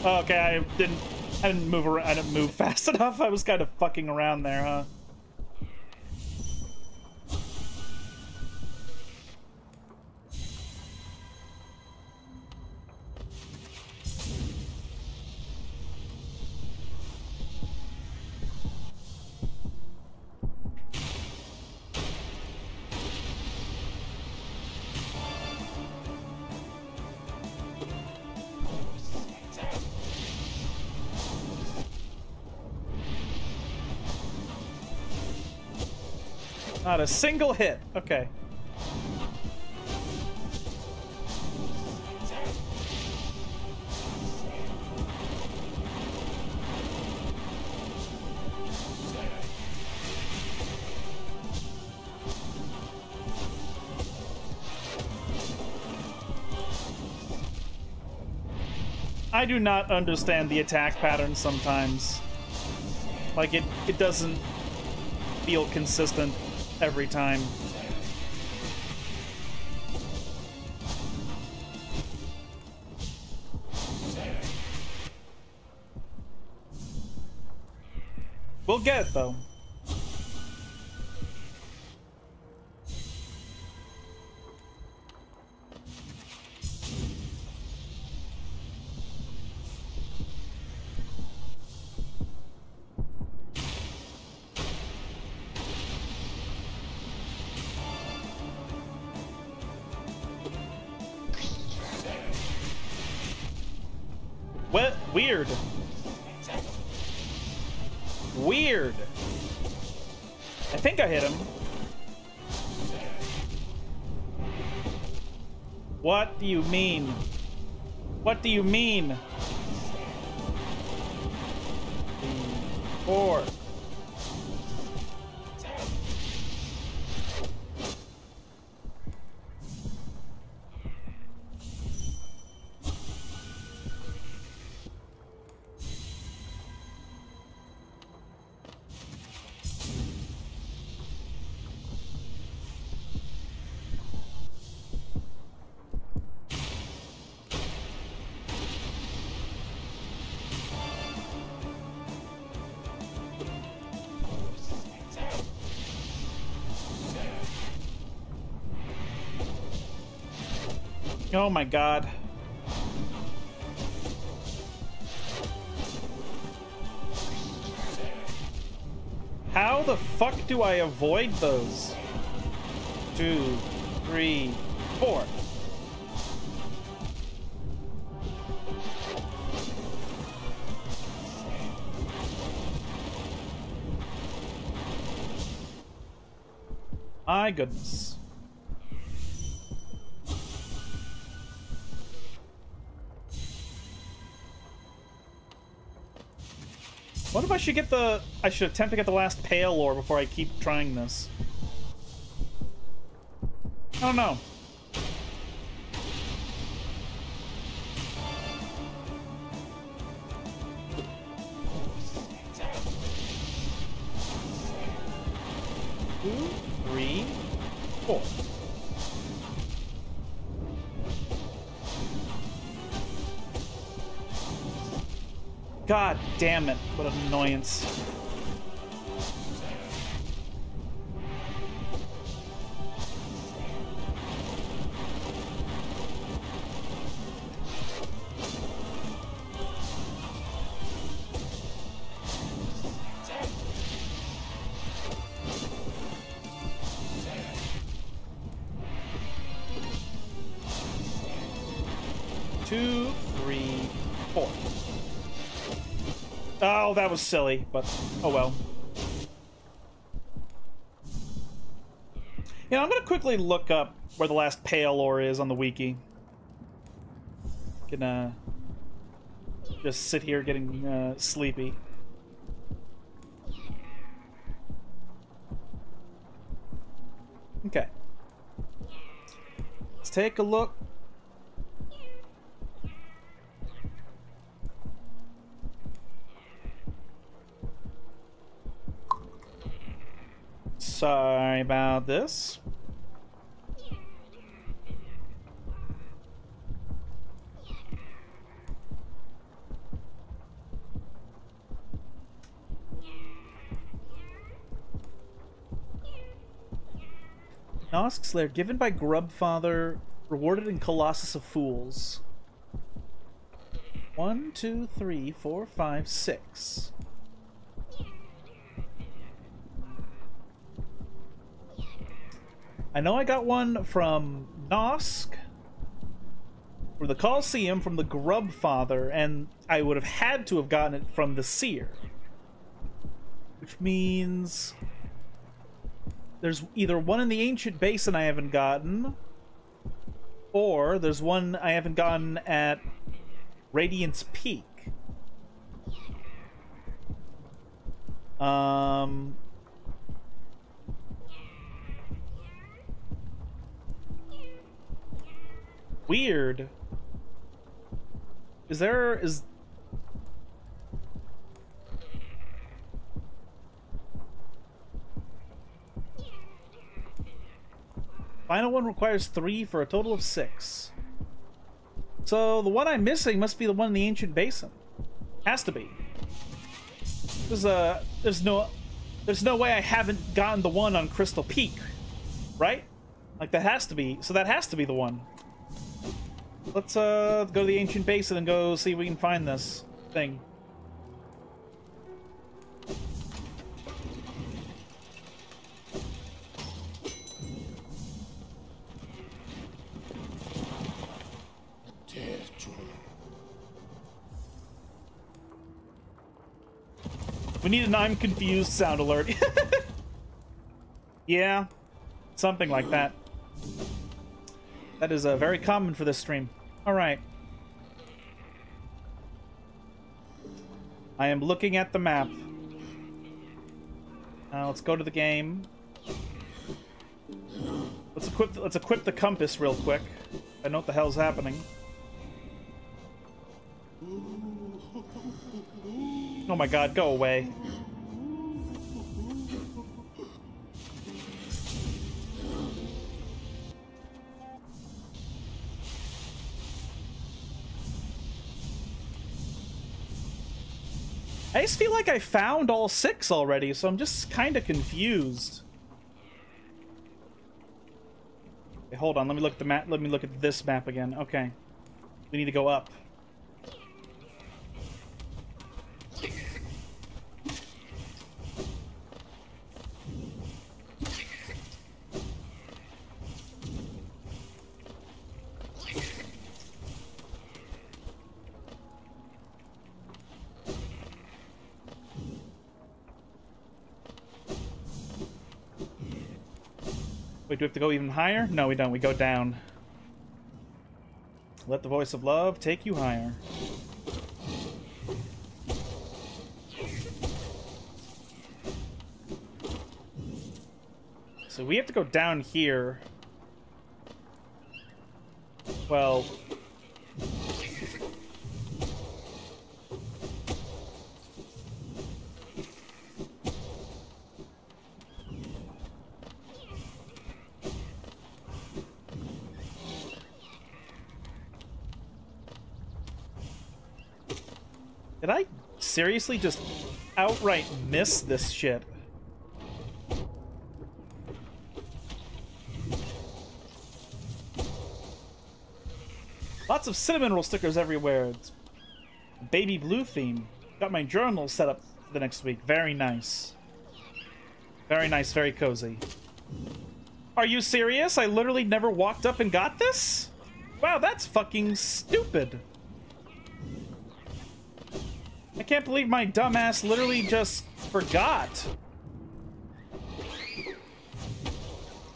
Okay, I didn't. I didn't move around. I didn't move fast enough. I was kind of fucking around there, huh? Not a single hit. Okay. I do not understand the attack pattern sometimes. Like, it, it doesn't feel consistent every time. We'll get it though. Weird. Weird. I think I hit him. What do you mean? What do you mean? Four. Oh my god. How the fuck do I avoid those? Two, three, four. My goodness. What if I should get the... I should attempt to get the last pale ore before I keep trying this. I don't know. Two, three, four. God damn it, what an annoyance. Two, three, four. Oh, that was silly, but oh well. You know, I'm gonna quickly look up where the last pale ore is on the wiki. Gonna just sit here getting uh, sleepy. Okay. Let's take a look. Sorry about this. Nosk Slayer, given by Grubfather, rewarded in Colossus of Fools. One, two, three, four, five, six. I know I got one from Nosk, from the Colosseum, from the Grubfather, and I would have had to have gotten it from the Seer. Which means there's either one in the Ancient Basin I haven't gotten, or there's one I haven't gotten at Radiant's Peak. Um... Weird. Is there is final one requires three for a total of six. So the one I'm missing must be the one in the Ancient Basin. Has to be. There's a there's no there's no way I haven't gotten the one on Crystal Peak, right? Like that has to be. So that has to be the one. Let's uh, go to the Ancient Basin and go see if we can find this thing. We need an I'm confused sound alert. Yeah, something like that. That is uh, very common for this stream. All right. I am looking at the map. Now let's go to the game. Let's equip. The, let's equip the compass real quick. I know what the hell's happening. Oh my God! Go away. I just feel like I found all six already, so I'm just kind of confused. Okay, hold on, let me look at the map. Let me look at this map again. Okay, we need to go up. Do we have to go even higher? No, we don't. We go down. Let the voice of love take you higher. So we have to go down here. Well... Did I seriously just outright miss this shit? Lots of cinnamon roll stickers everywhere. It's baby blue theme. Got my journal set up for the next week. Very nice. Very nice, very cozy. Are you serious? I literally never walked up and got this? Wow, that's fucking stupid. I can't believe my dumbass literally just forgot.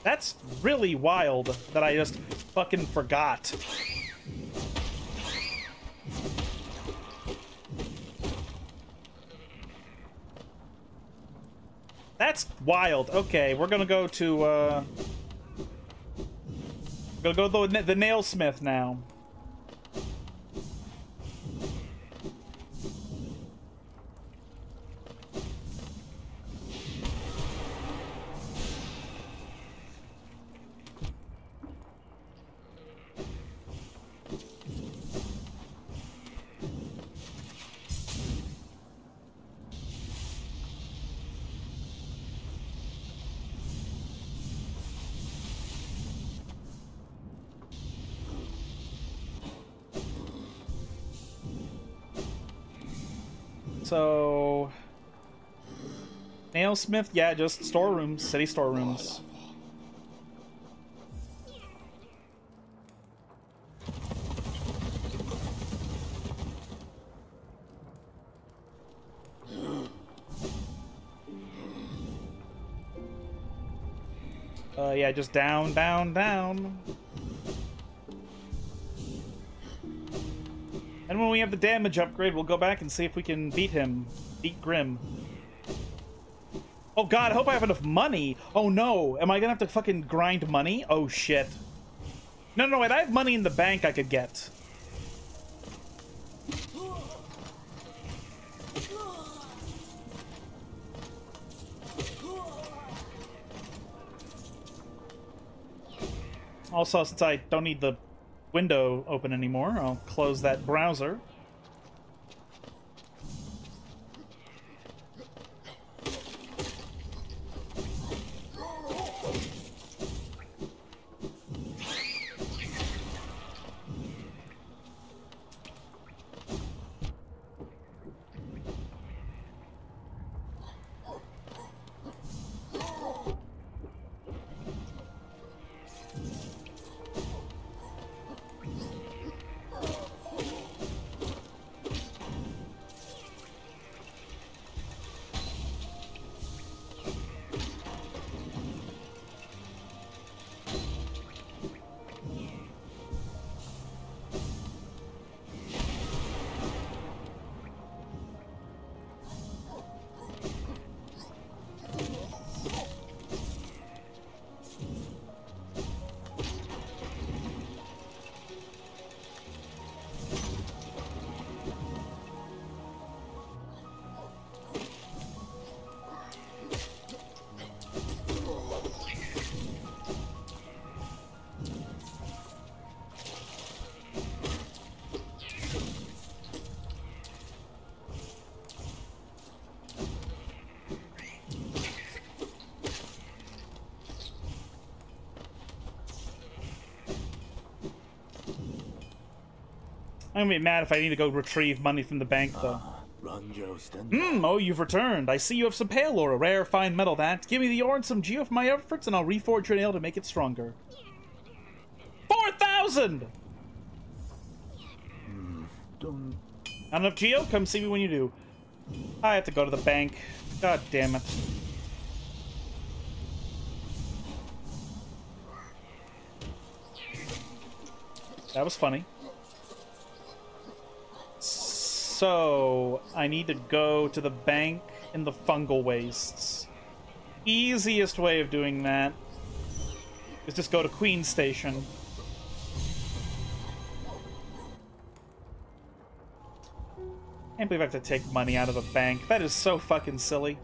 That's really wild that I just fucking forgot. That's wild. Okay, we're gonna go to, uh... we're gonna go to the, the Nailsmith now. So... Nailsmith, yeah, just storerooms, city storerooms. Uh, yeah, just down, down, down. And when we have the damage upgrade, we'll go back and see if we can beat him. Beat Grimm. Oh god, I hope I have enough money! Oh no! Am I gonna have to fucking grind money? Oh shit. No, no, wait, I have money in the bank I could get. Also, since I don't need the window open anymore, I'll close that browser. I'm gonna be mad if I need to go retrieve money from the bank, though. Hmm, uh, oh, you've returned. I see you have some pale ore, a rare fine metal that. Give me the ore and some geo for my efforts, and I'll reforge your nail to make it stronger. four thousand! Mm, not enough geo? Come see me when you do. I have to go to the bank. God damn it. That was funny. So, I need to go to the bank in the fungal wastes. Easiest way of doing that is just go to Queen Station. Can't believe I have to take money out of the bank. That is so fucking silly.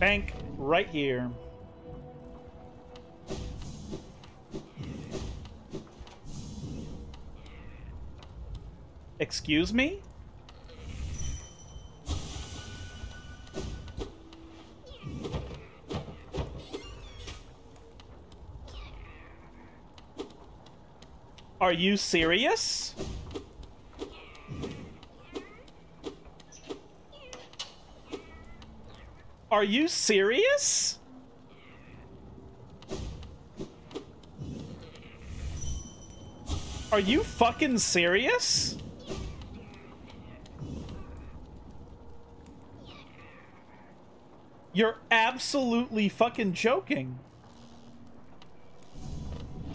Bank right here. Excuse me? Are you serious? Are you serious? Are you fucking serious? You're absolutely fucking joking.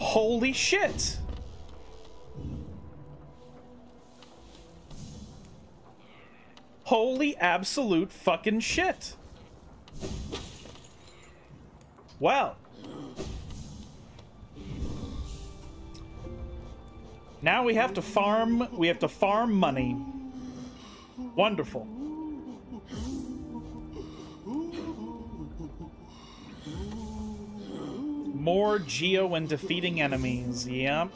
Holy shit. Holy absolute fucking shit. Well, Now we have to farm. We have to farm money. Wonderful. More geo when defeating enemies. Yep.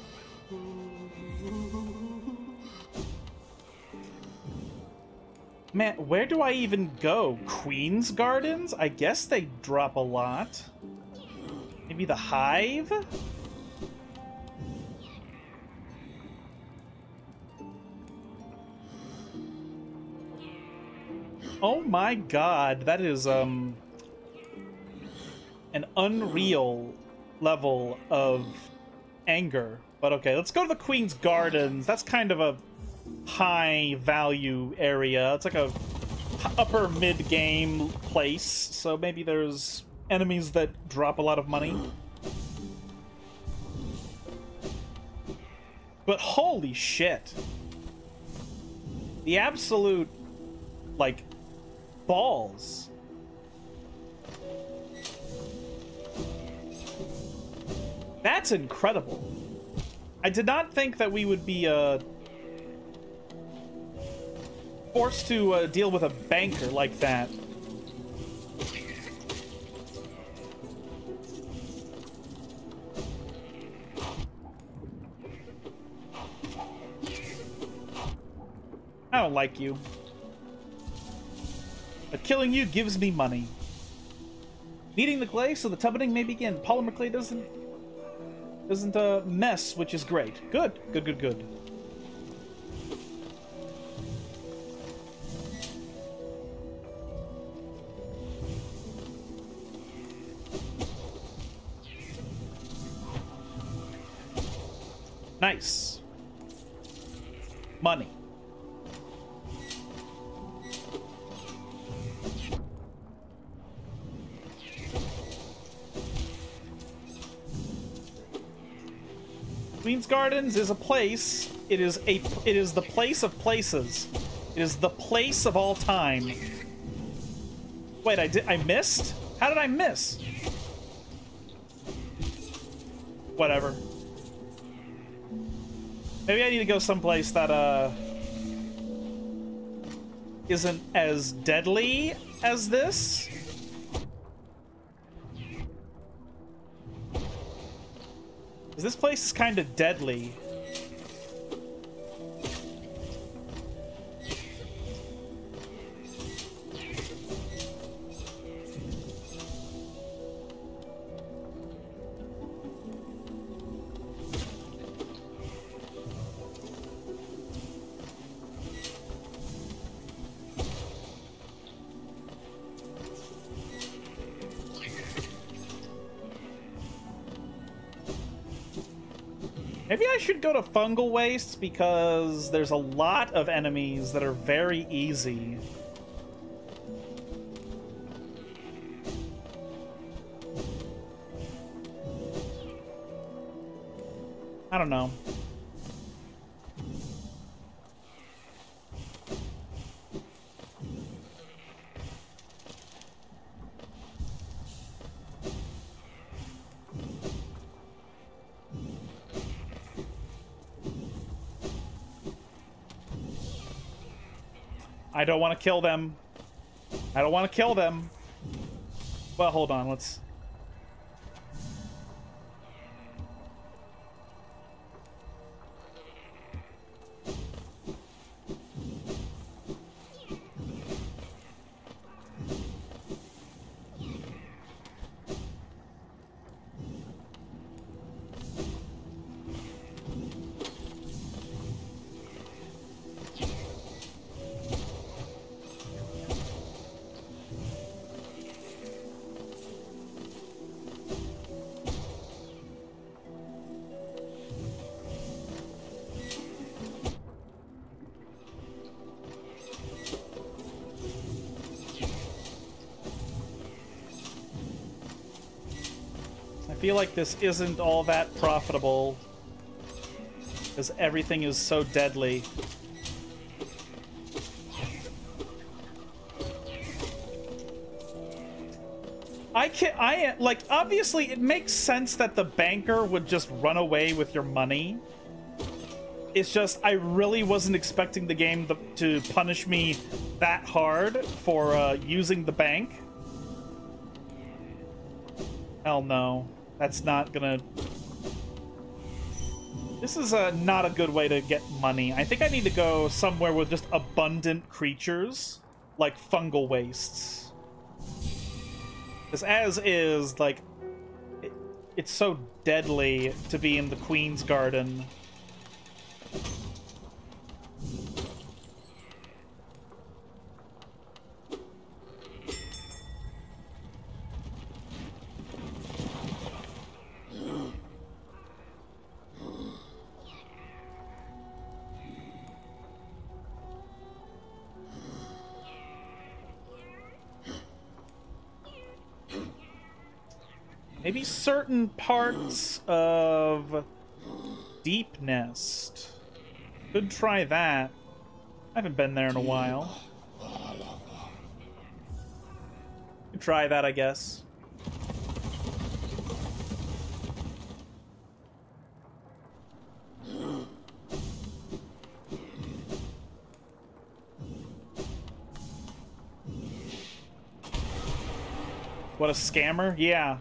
Man, where do I even go? Queen's Gardens? I guess they drop a lot. Maybe the Hive? Oh my god, that is um an unreal level of anger. But okay, let's go to the Queen's Gardens. That's kind of a high value area. It's like a upper mid game place, so maybe there's enemies that drop a lot of money. But holy shit, the absolute like balls. That's incredible. I did not think that we would be uh forced to uh, deal with a banker like that. I don't like you, but killing you gives me money. Kneading the clay so the tubbeting may begin. Polymer clay doesn't doesn't uh, mess, which is great. Good, good, good, good. Nice. Money. Queen's Gardens is a place. It is a it is the place of places. It is the place of all time. Wait, I did I missed? How did I miss? Whatever. Maybe I need to go someplace that uh isn't as deadly as this. Because this place is kind of deadly. Maybe I should go to Fungal Wastes because there's a lot of enemies that are very easy. I don't know. I don't want to kill them. I don't want to kill them. Well, hold on. Let's... I feel like this isn't all that profitable because everything is so deadly. I can't, I, like, obviously it makes sense that the banker would just run away with your money. It's just I really wasn't expecting the game to, to punish me that hard for uh, using the bank. Hell no. That's not gonna... This is uh, not a good way to get money. I think I need to go somewhere with just abundant creatures, like fungal wastes. Because as is, like, it, it's so deadly to be in the Queen's Garden. Maybe certain parts of Deep Nest. Could try that. I haven't been there in a while. Could try that, I guess. What a scammer? Yeah.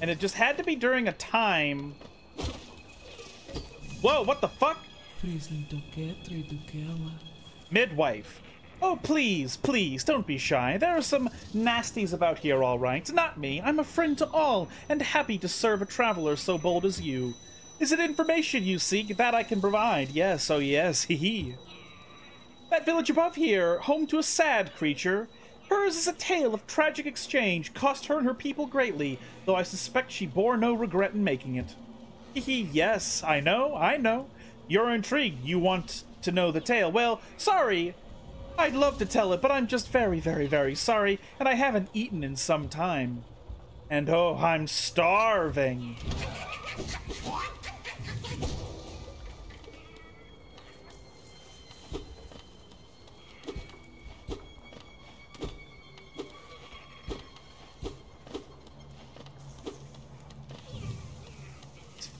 And it just had to be during a time. Whoa, what the fuck? Midwife. Oh, please, please, don't be shy. There are some nasties about here, all right. Not me. I'm a friend to all, and happy to serve a traveler so bold as you. Is it information you seek? That I can provide. Yes, oh yes, hee hee. That village above here, home to a sad creature. Hers is a tale of tragic exchange, cost her and her people greatly, though I suspect she bore no regret in making it. Hehe, yes, I know, I know. You're intrigued, you want to know the tale. Well, sorry, I'd love to tell it, but I'm just very, very, very sorry, and I haven't eaten in some time. And oh, I'm starving.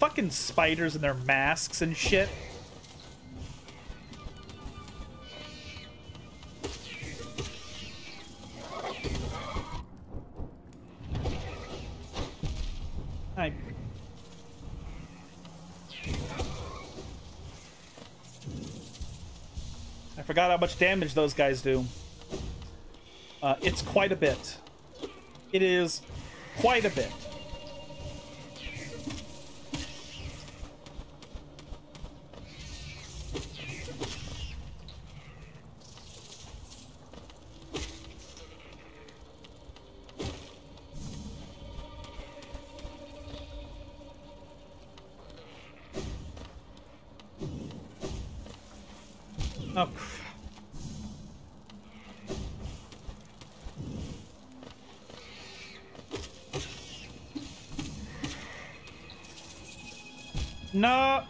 Fucking spiders and their masks and shit. I... I forgot how much damage those guys do. Uh, it's quite a bit. It is quite a bit. Oh, crap. No.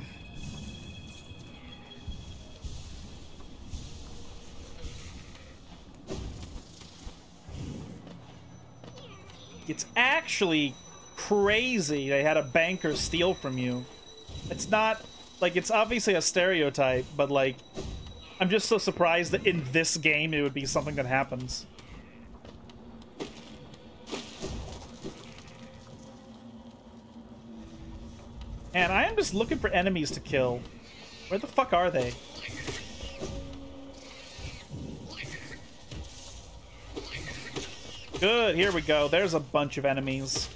It's actually crazy they had a banker steal from you. It's not, like, it's obviously a stereotype, but, like, I'm just so surprised that in this game it would be something that happens. And I am just looking for enemies to kill. Where the fuck are they? Good, here we go. There's a bunch of enemies.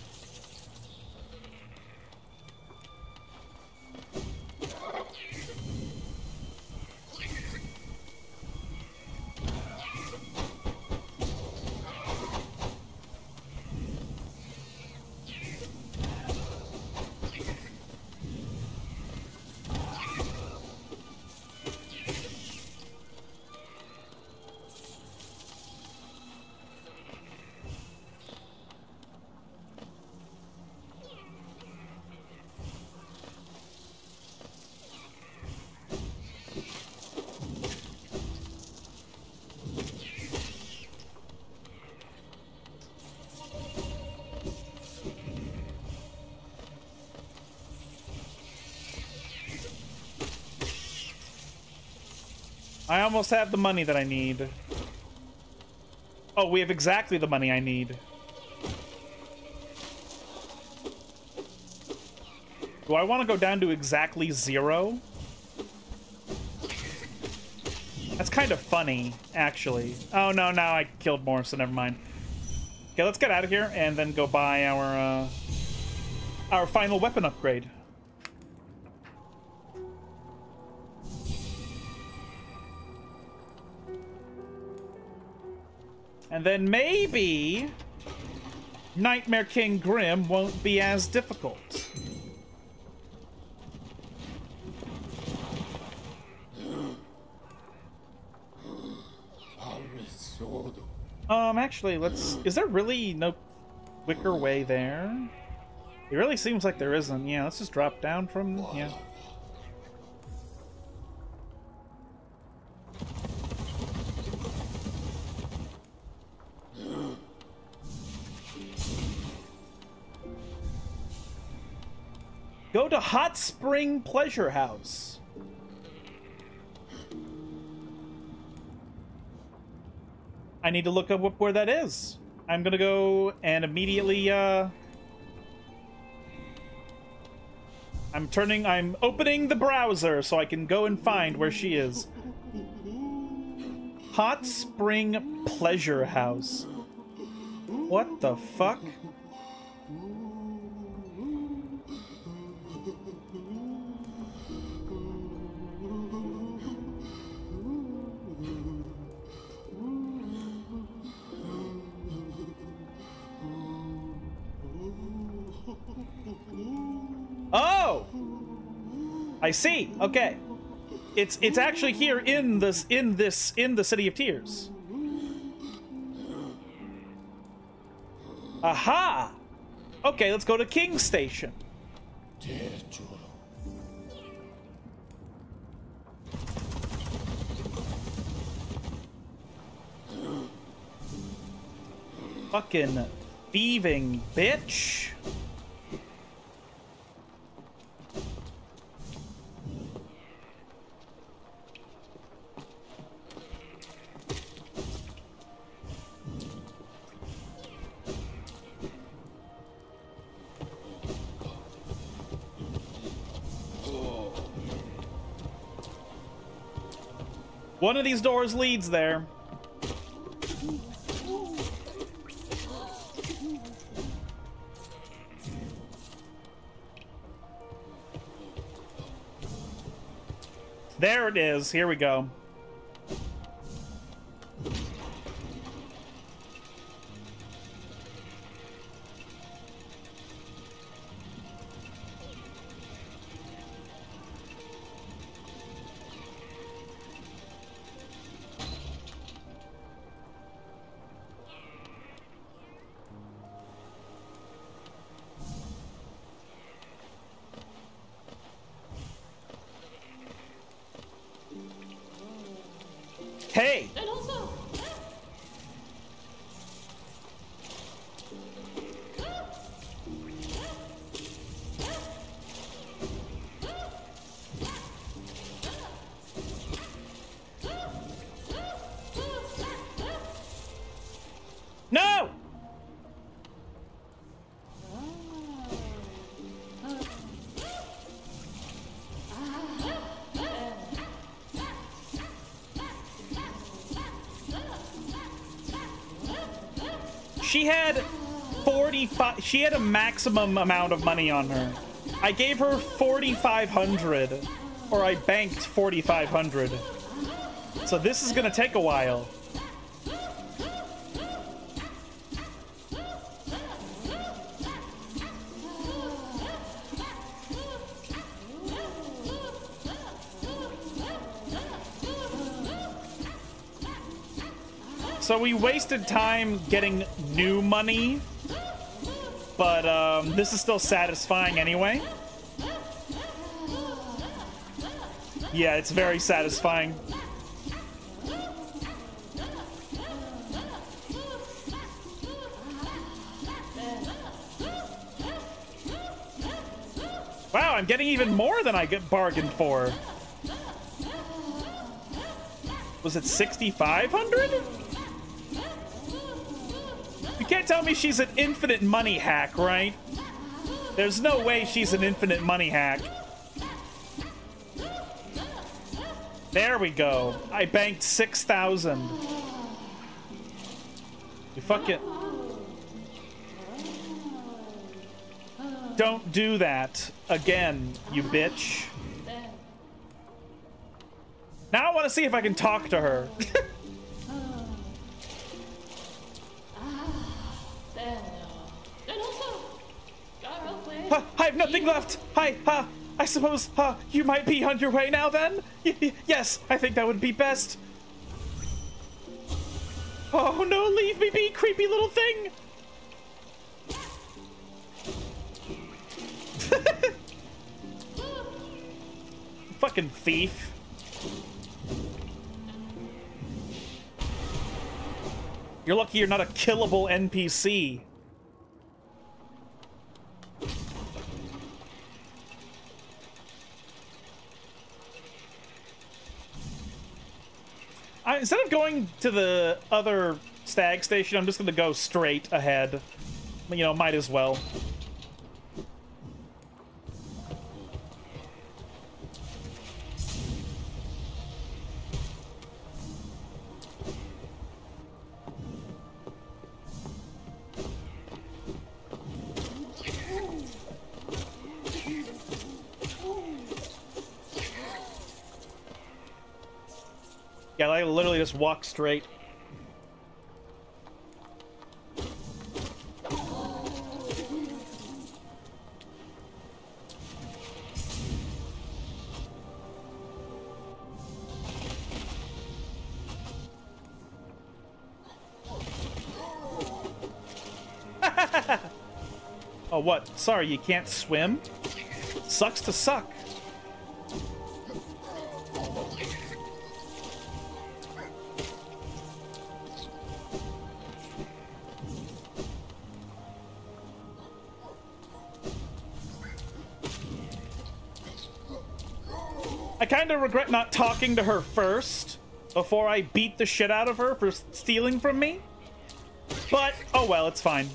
I almost have the money that I need. Oh, we have exactly the money I need. Do I want to go down to exactly zero? That's kind of funny, actually. Oh, no, now I killed more, so never mind. Okay, let's get out of here and then go buy our, uh, our final weapon upgrade. And then maybe Nightmare King Grimm won't be as difficult. Um, actually, let's... Is there really no quicker way there? It really seems like there isn't. Yeah, let's just drop down from... Yeah. Go to Hot Spring Pleasure House. I need to look up where that is. I'm gonna go and immediately, uh... I'm turning... I'm opening the browser so I can go and find where she is. Hot Spring Pleasure House. What the fuck? Oh, I see. Okay, it's it's actually here in this in this in the City of Tears. Aha. Okay, let's go to King Station. Fucking thieving bitch. One of these doors leads there. There it is. Here we go. Hey! And also... No! She had forty-five. She had a maximum amount of money on her. I gave her forty-five hundred, or I banked forty-five hundred. So this is gonna take a while. So we wasted time getting new money, but um, this is still satisfying anyway. Yeah, it's very satisfying. Wow, I'm getting even more than I bargained for. Was it sixty-five hundred? You can't tell me she's an infinite money hack, right? There's no way she's an infinite money hack. There we go. I banked six thousand. You fucking... Don't do that again, you bitch. Now I want to see if I can talk to her. uh, I have nothing left. Hi, uh, I suppose uh, you might be on your way now then? Y yes, I think that would be best. Oh no, leave me be, creepy little thing. Fucking thief. You're lucky you're not a killable N P C. I, instead of going to the other stag station, I'm just gonna go straight ahead. You know, might as well. Yeah, I literally just walk straight. Oh, what? Sorry, you can't swim? Sucks to suck. I kind of regret not talking to her first before I beat the shit out of her for stealing from me. But, oh well, it's fine.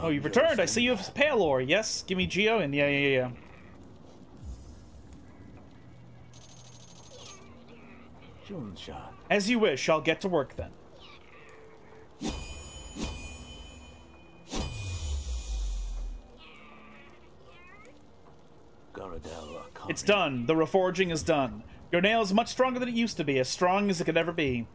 Oh, you've returned. I see you have pale ore. Yes, give me Geo and yeah, yeah, yeah. As you wish, I'll get to work then. It's done. The reforging is done. Your nail is much stronger than it used to be, as strong as it could ever be.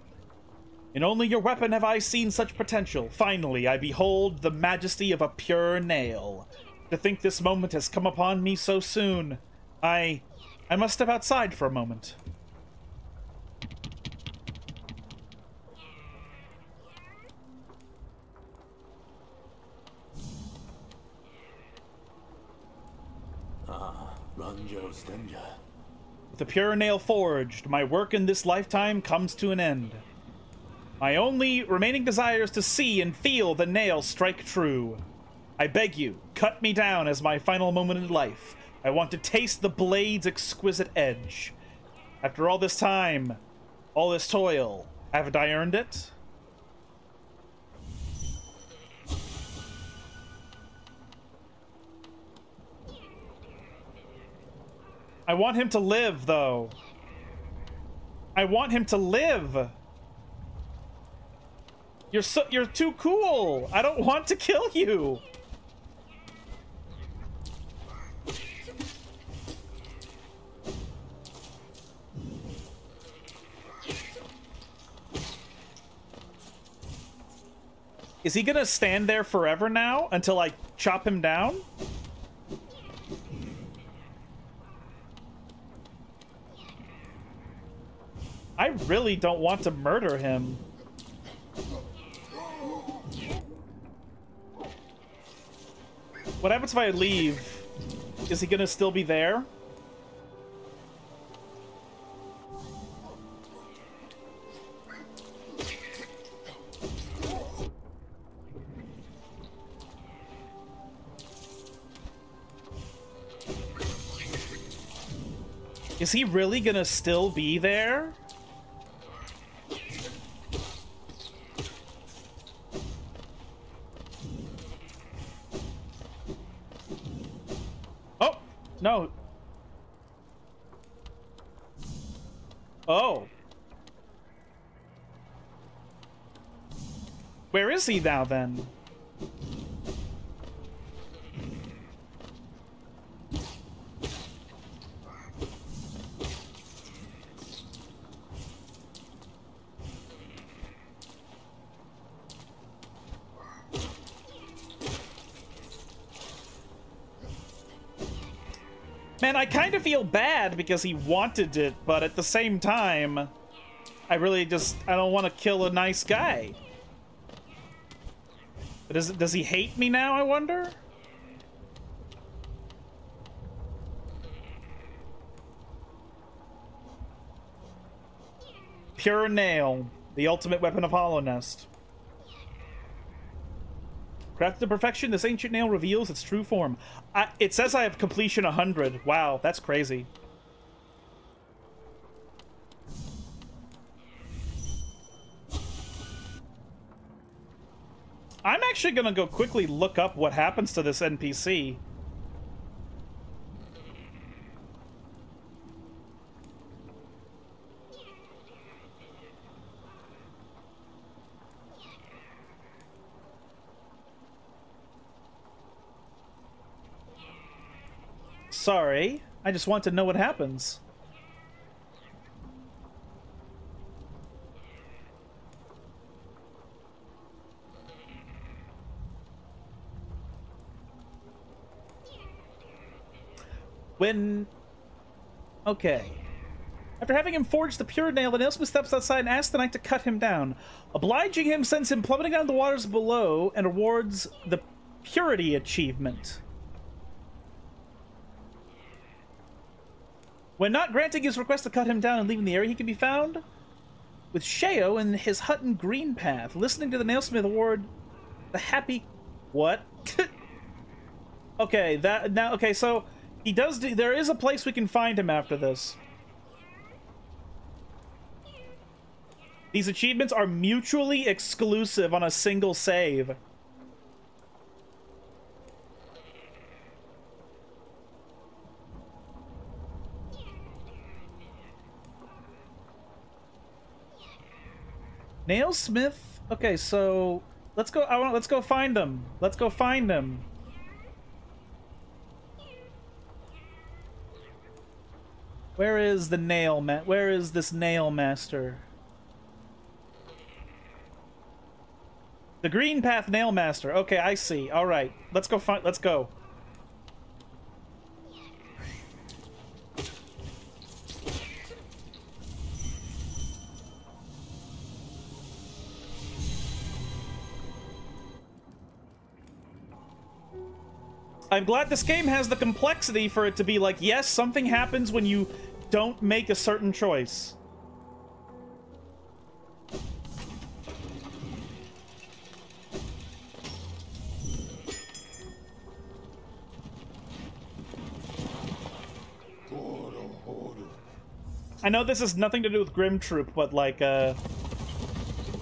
In only your weapon have I seen such potential. Finally, I behold the majesty of a pure nail. To think this moment has come upon me so soon. I... I must step outside for a moment. With the pure nail forged, my work in this lifetime comes to an end. My only remaining desire is to see and feel the nail strike true. I beg you, cut me down as my final moment in life. I want to taste the blade's exquisite edge. After all this time, all this toil, haven't I earned it? I want him to live, though. I want him to live. You're so, you're too cool. I don't want to kill you. Is he gonna stand there forever now until I chop him down? I really don't want to murder him. What happens if I leave? Is he gonna still be there? Is he really gonna still be there? Oh! No! Oh! Where is he now, then? Man, I kind of feel bad because he wanted it, but at the same time, I really just, I don't want to kill a nice guy. But is, does he hate me now, I wonder? Pure Nail, the ultimate weapon of Hollow Nest. Crafted to perfection, this ancient nail reveals its true form. I, it says I have completion one hundred. Wow, that's crazy. I'm actually gonna go quickly look up what happens to this N P C. Sorry, I just want to know what happens. When... Okay. After having him forge the pure nail, the nailsmith steps outside and asks the knight to cut him down. Obliging him sends him plummeting down the waters below and awards the purity achievement. When not granting his request to cut him down and leaving the area, he can be found with Shao in his hut in Greenpath, listening to the nailsmith award the happy... What? Okay, that... Now, okay, so... He does do, there is a place we can find him after this. These achievements are mutually exclusive on a single save. Nailsmith? Okay, so let's go I want let's go find him. Let's go find him. Where is the nail ma- Where is this nail master? The Green Path Nail Master. Okay, I see. All right, let's go find. Let's go. I'm glad this game has the complexity for it to be like, yes, something happens when you don't make a certain choice. I know this has nothing to do with Grimm Troupe, but like, uh,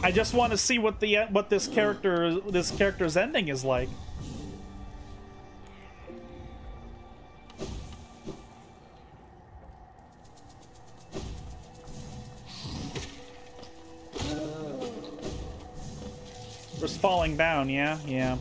I just want to see what the what this character this character's ending is like. Just falling down, yeah? Yeah.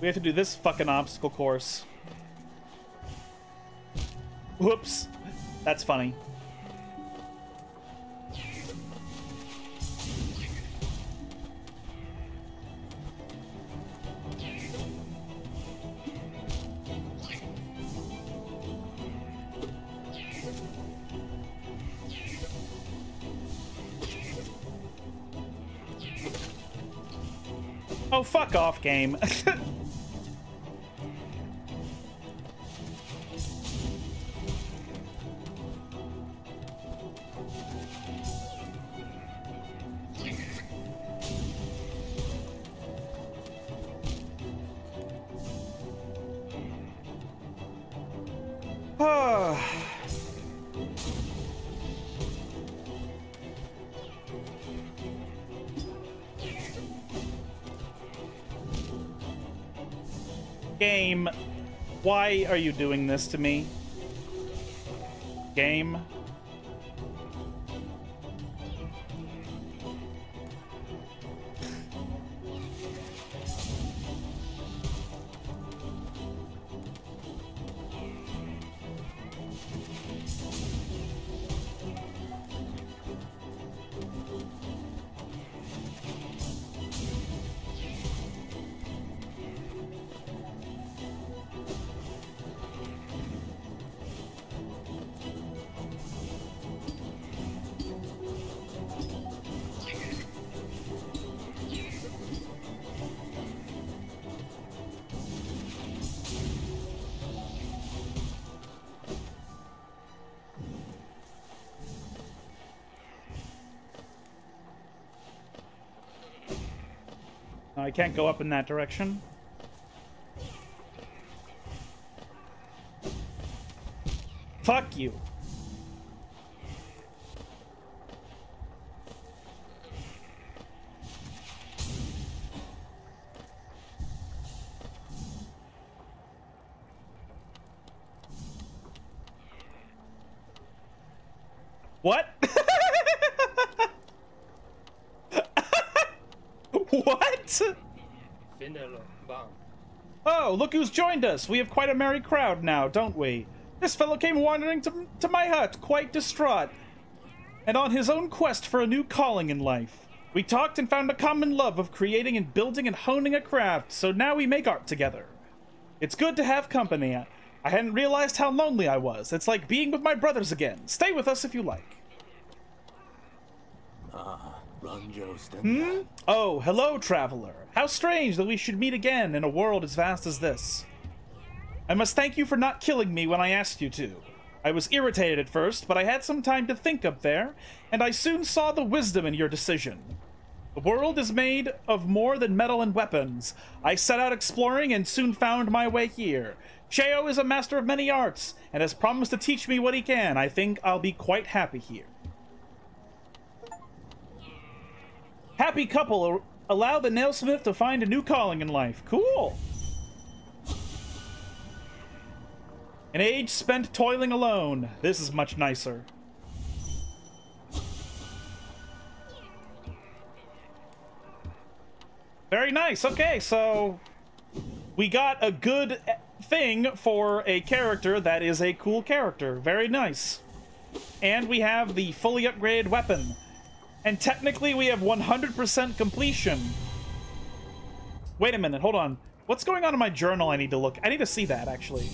We have to do this fucking obstacle course. Whoops. That's funny. Oh, Oh, fuck off, game. Game, why are you doing this to me? Game. I can't go up in that direction. Fuck you. What? What? Oh, look who's joined us. We have quite a merry crowd now, don't we? This fellow came wandering to, to my hut, quite distraught, and on his own quest for a new calling in life. We talked and found a common love of creating and building and honing a craft, so now we make art together. It's good to have company. I hadn't realized how lonely I was. It's like being with my brothers again. Stay with us if you like. Ah. Hmm? Oh, hello, traveler. How strange that we should meet again in a world as vast as this. I must thank you for not killing me when I asked you to. I was irritated at first, but I had some time to think up there, and I soon saw the wisdom in your decision. The world is made of more than metal and weapons. I set out exploring and soon found my way here. Shao is a master of many arts and has promised to teach me what he can. I think I'll be quite happy here. Happy couple, allow the nailsmith to find a new calling in life. Cool. An age spent toiling alone. This is much nicer. Very nice. Okay, so we got a good thing for a character that is a cool character. Very nice. And we have the fully upgraded weapon. And technically, we have one hundred percent completion. Wait a minute, hold on. What's going on in my journal? I need to look. I need to see that, actually.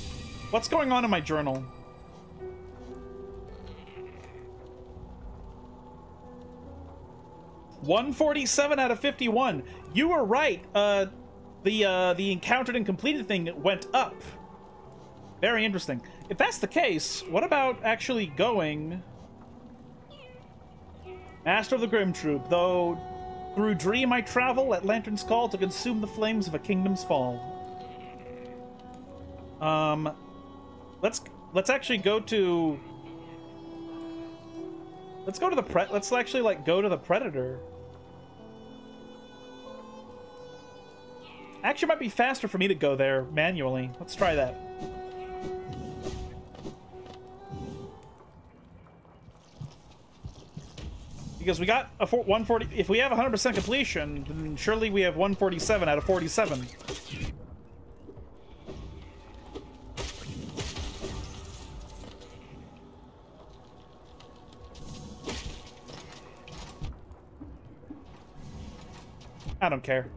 What's going on in my journal? one forty-seven out of fifty-one. You were right. Uh, the, uh, the encountered and completed thing went up. Very interesting. If that's the case, what about actually going... Master of the Grimm Troupe, though through dream I travel at Lantern's call to consume the flames of a kingdom's fall. Um, let's let's actually go to let's go to the pre let's actually like go to the Predator. Actually, it might be faster for me to go there manually. Let's try that. Because we got a one forty. If we have one hundred percent completion, then surely we have one forty-seven out of forty-seven. I don't care.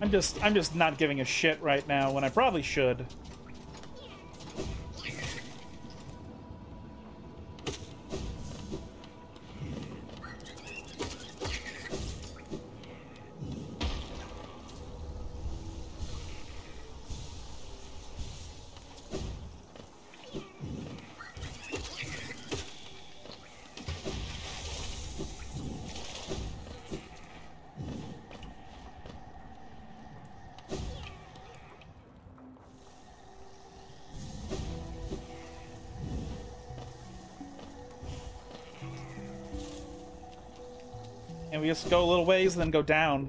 I'm just, I'm just not giving a shit right now when I probably should. we just go a little ways and then go down.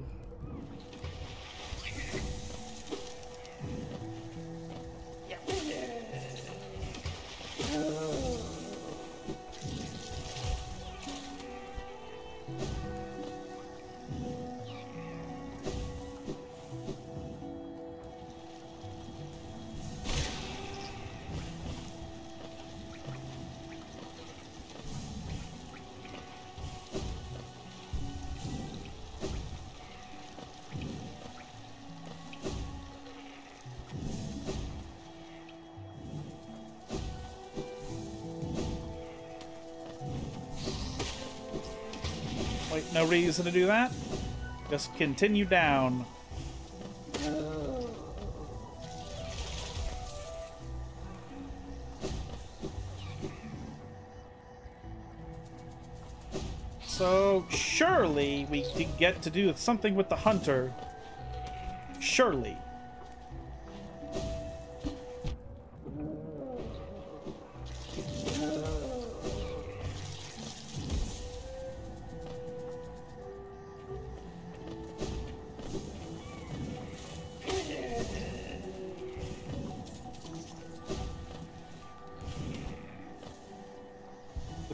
No reason to do that. Just continue down. So surely we can get to do something with the hunter. Surely.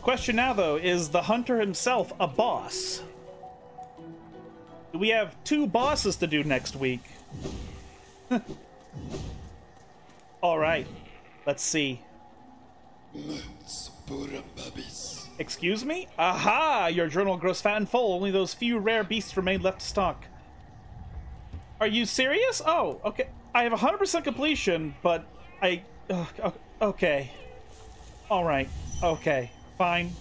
Question now, though, is the hunter himself a boss? We have two bosses to do next week. All right, let's see. Excuse me? Aha! Your journal grows fat and full. Only those few rare beasts remain left to stock. Are you serious? Oh, okay. I have one hundred percent completion, but I... Ugh, okay. All right. Okay. Fine.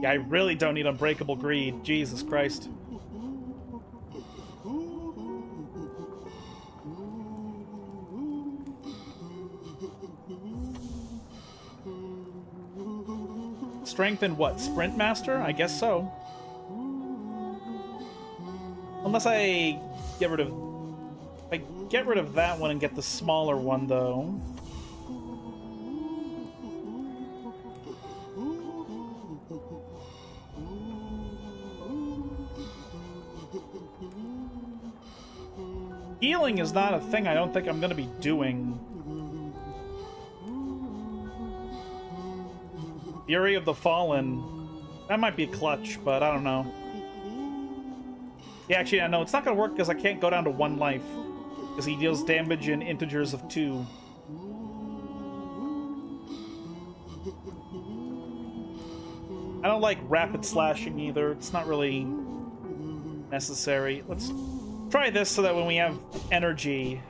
Yeah, I really don't need Unbreakable Greed. Jesus Christ. Strength and what? Sprint Master? I guess so. Unless I get rid of... I get rid of that one and get the smaller one, though. Healing is not a thing I don't think I'm going to be doing. Fury of the Fallen. That might be clutch, but I don't know. Yeah, actually, I know. It's not going to work because I can't go down to one life. Because he deals damage in integers of two. I don't like rapid slashing either. It's not really necessary. Let's try this so that when we have energy,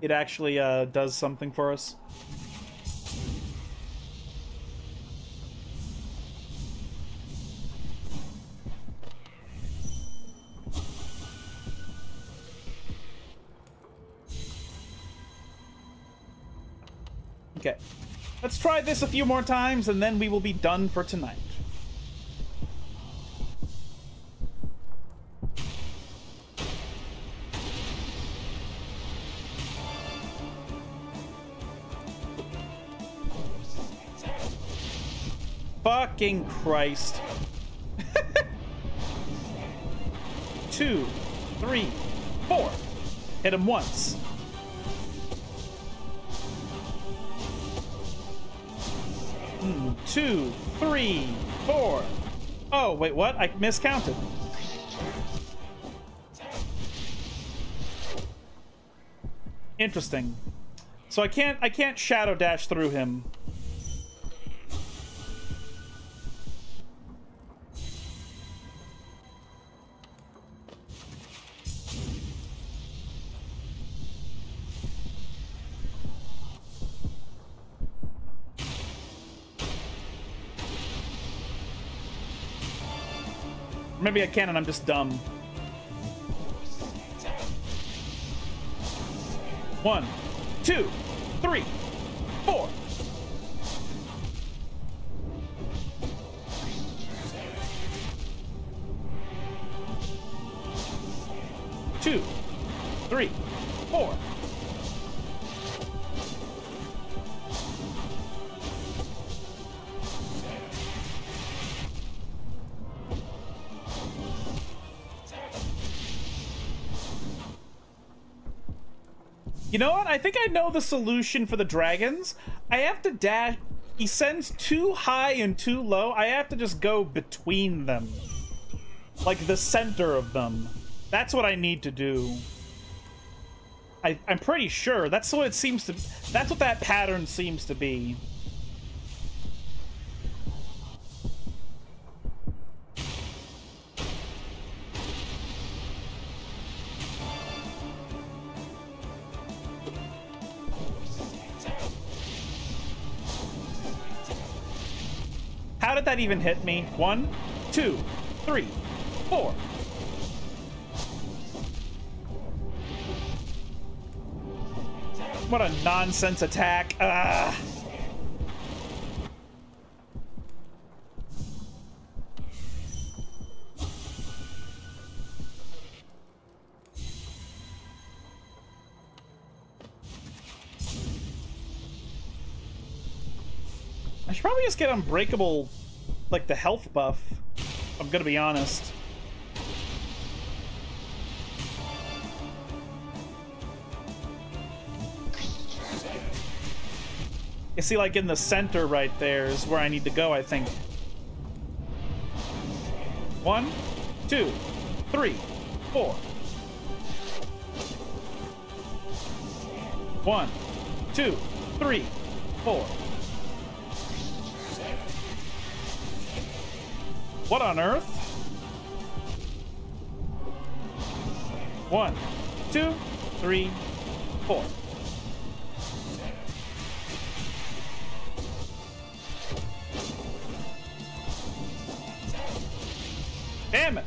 it actually uh, does something for us. Okay, let's try this a few more times and then we will be done for tonight. Fucking Christ. Two, three, four. Hit him once. Two, three, four. Oh, wait, what? I miscounted. Interesting. So I can't I can't shadow dash through him. Maybe I can and I'm just dumb. One, two, three, four. You know what? I think I know the solution for the dragons. I have to dash. He sends too high and too low. I have to just go between them. Like the center of them. That's what I need to do. I, I'm pretty sure. That's what it seems to... That's what that pattern seems to be. How did that even hit me? One, two, three, four. What a nonsense attack. Ugh. I should probably just get unbreakable, like the health buff. I'm gonna be honest. You see, like, in the center right there is where I need to go, I think. One, two, three, four. One, two, three, four. What on earth? One, two, three, four. Damn it!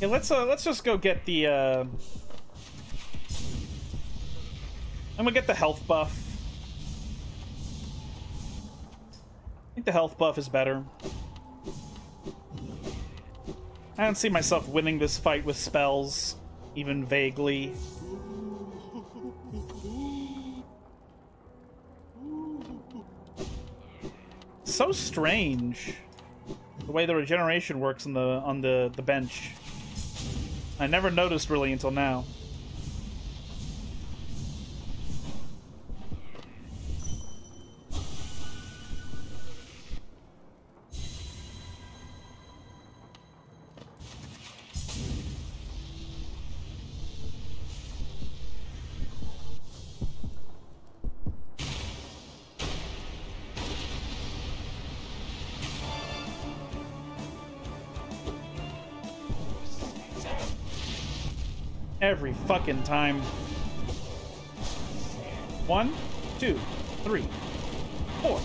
Yeah, let's uh, let's just go get the. Uh... I'm gonna get the health buff. I think the health buff is better. I don't see myself winning this fight with spells, even vaguely. So strange the way the regeneration works on the on the the bench. I never noticed really until now. Every fucking time. One, two, three, four.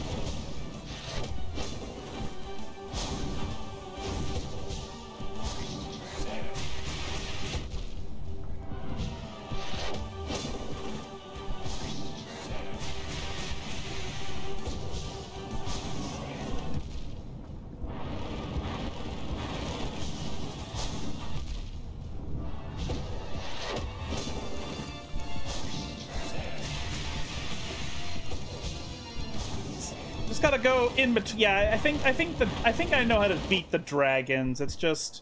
Gotta go in between. Yeah, I think I think the I think I know how to beat the dragons. It's just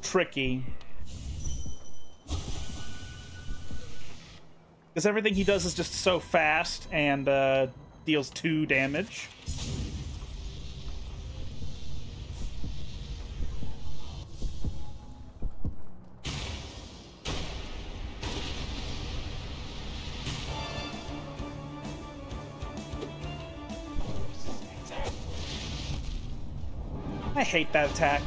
tricky. Because everything he does is just so fast and uh, deals two damage. I hate that attack.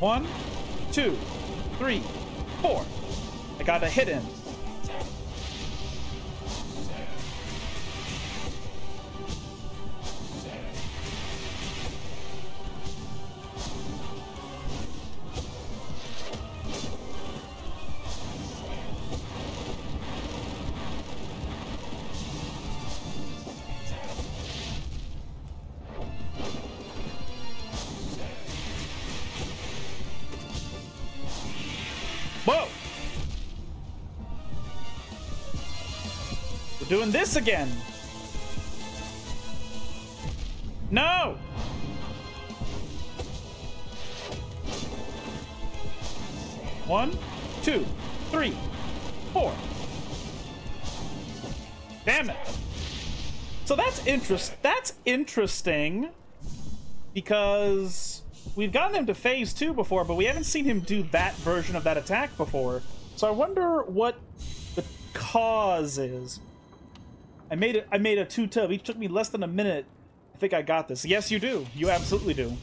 One, two, three, four. I got a hit in. Doing this again. No! One, two, three, four. Damn it. So that's interest. That's interesting because we've gotten him to phase two before, but we haven't seen him do that version of that attack before. So I wonder what the cause is. I made it. I made a two tub. Each took me less than a minute. I think I got this. Yes, you do. You absolutely do.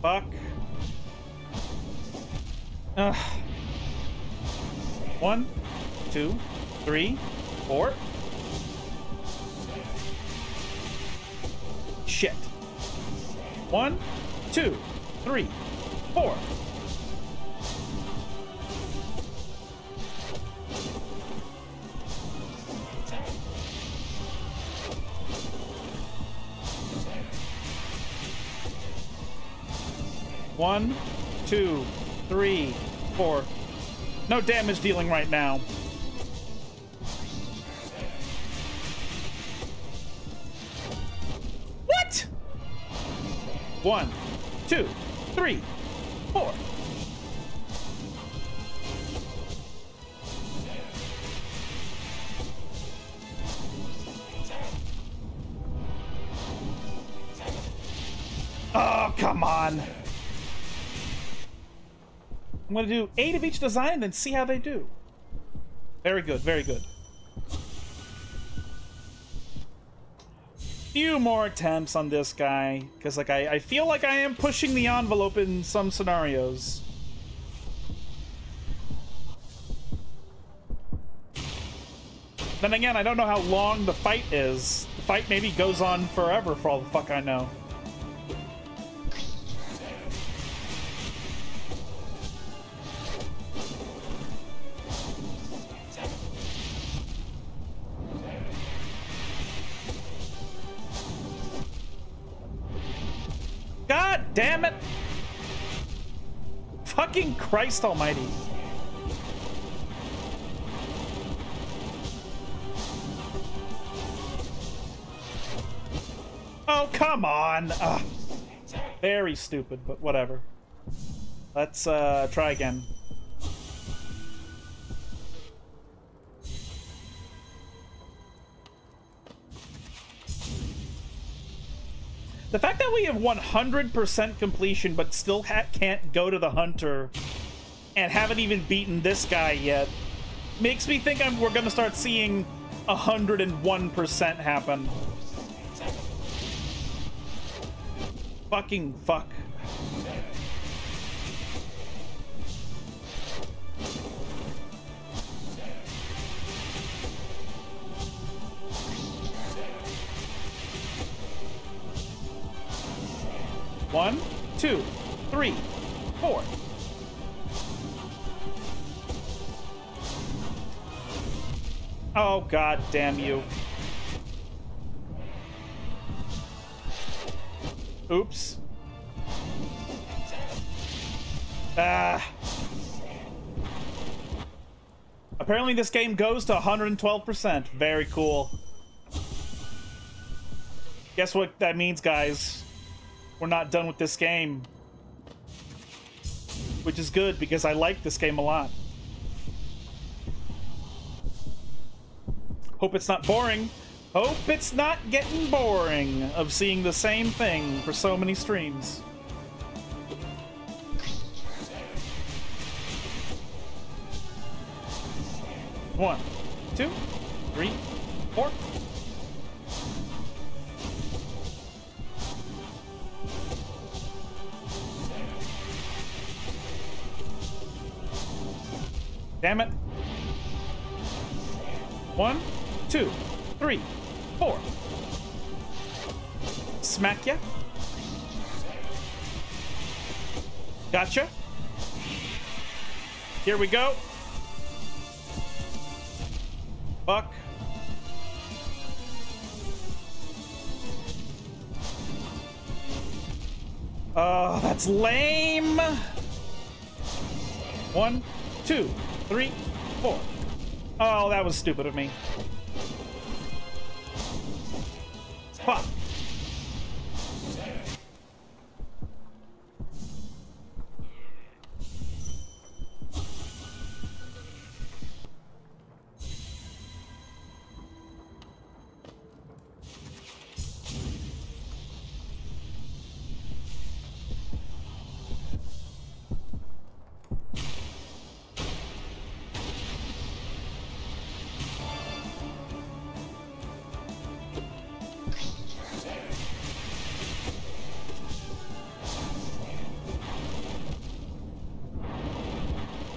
Fuck. Ugh. One, two, three, four. Shit. One, two, three, four. One, two, three, four. No damage dealing right now. What? One, two, three, four. Oh, come on. I'm going to do eight of each design and then see how they do. Very good, very good. Few more attempts on this guy, because like I, I feel like I am pushing the envelope in some scenarios. Then again, I don't know how long the fight is. The fight maybe goes on forever for all the fuck I know. Damn it! Fucking Christ Almighty! Oh, come on! Ugh. Very stupid, but whatever. Let's uh, try again. The fact that we have one hundred percent completion but still ha can't go to the hunter and haven't even beaten this guy yet makes me think I'm, we're going to start seeing one hundred one percent happen. Fucking fuck. One, two, three, four. Oh, God damn you. Oops. Ah. Apparently this game goes to one hundred twelve percent. Very cool. Guess what that means, guys? We're not done with this game, which is good because I like this game a lot. Hope it's not boring. Hope it's not getting boring of seeing the same thing for so many streams. One, two, three, four. Damn it. One, two, three, four. Smack ya. Gotcha. Here we go. Fuck. Oh, that's lame. One, two, three, four. Oh, that was stupid of me. Fuck.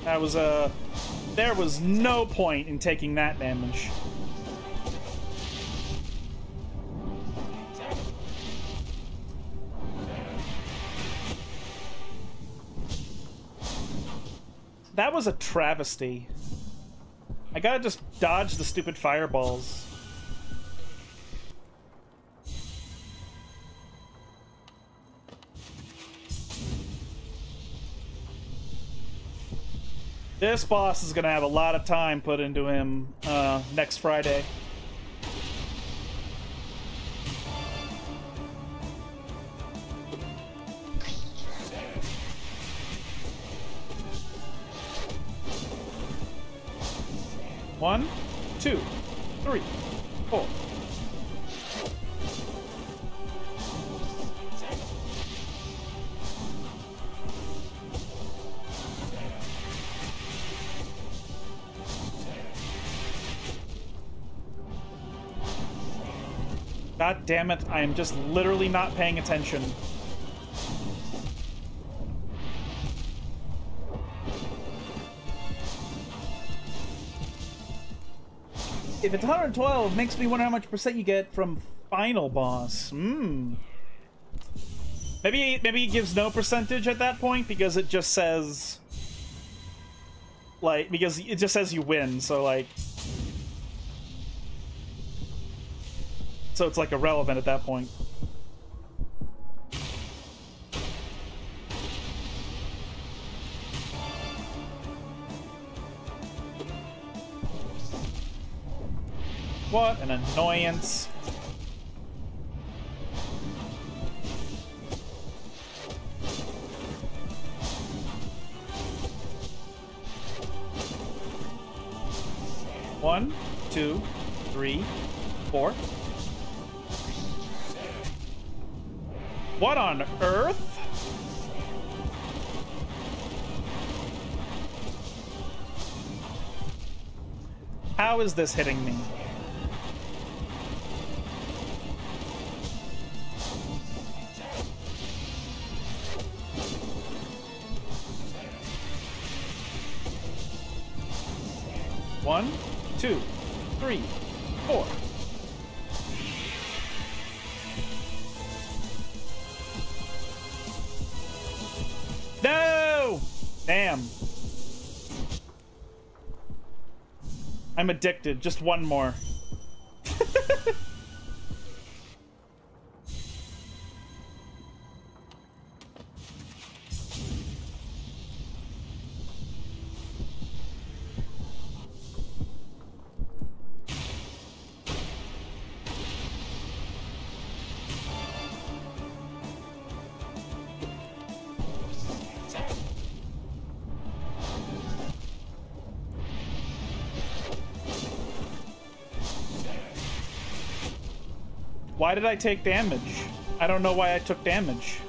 That was, uh, there was no point in taking that damage. That was a travesty. I gotta just dodge the stupid fireballs. This boss is gonna have a lot of time put into him uh, next Friday. One, two, three, four. God damn it, I am just literally not paying attention. If it's one hundred twelve, it makes me wonder how much percent you get from final boss. Mmm. Maybe, maybe it gives no percentage at that point because it just says... Like, because it just says you win, so like... So it's like irrelevant at that point. What an annoyance. One, two, three, four. What on earth? How is this hitting me? One, two, three, four. No! Damn. I'm addicted. Just one more. Why did I take damage? I don't know why I took damage.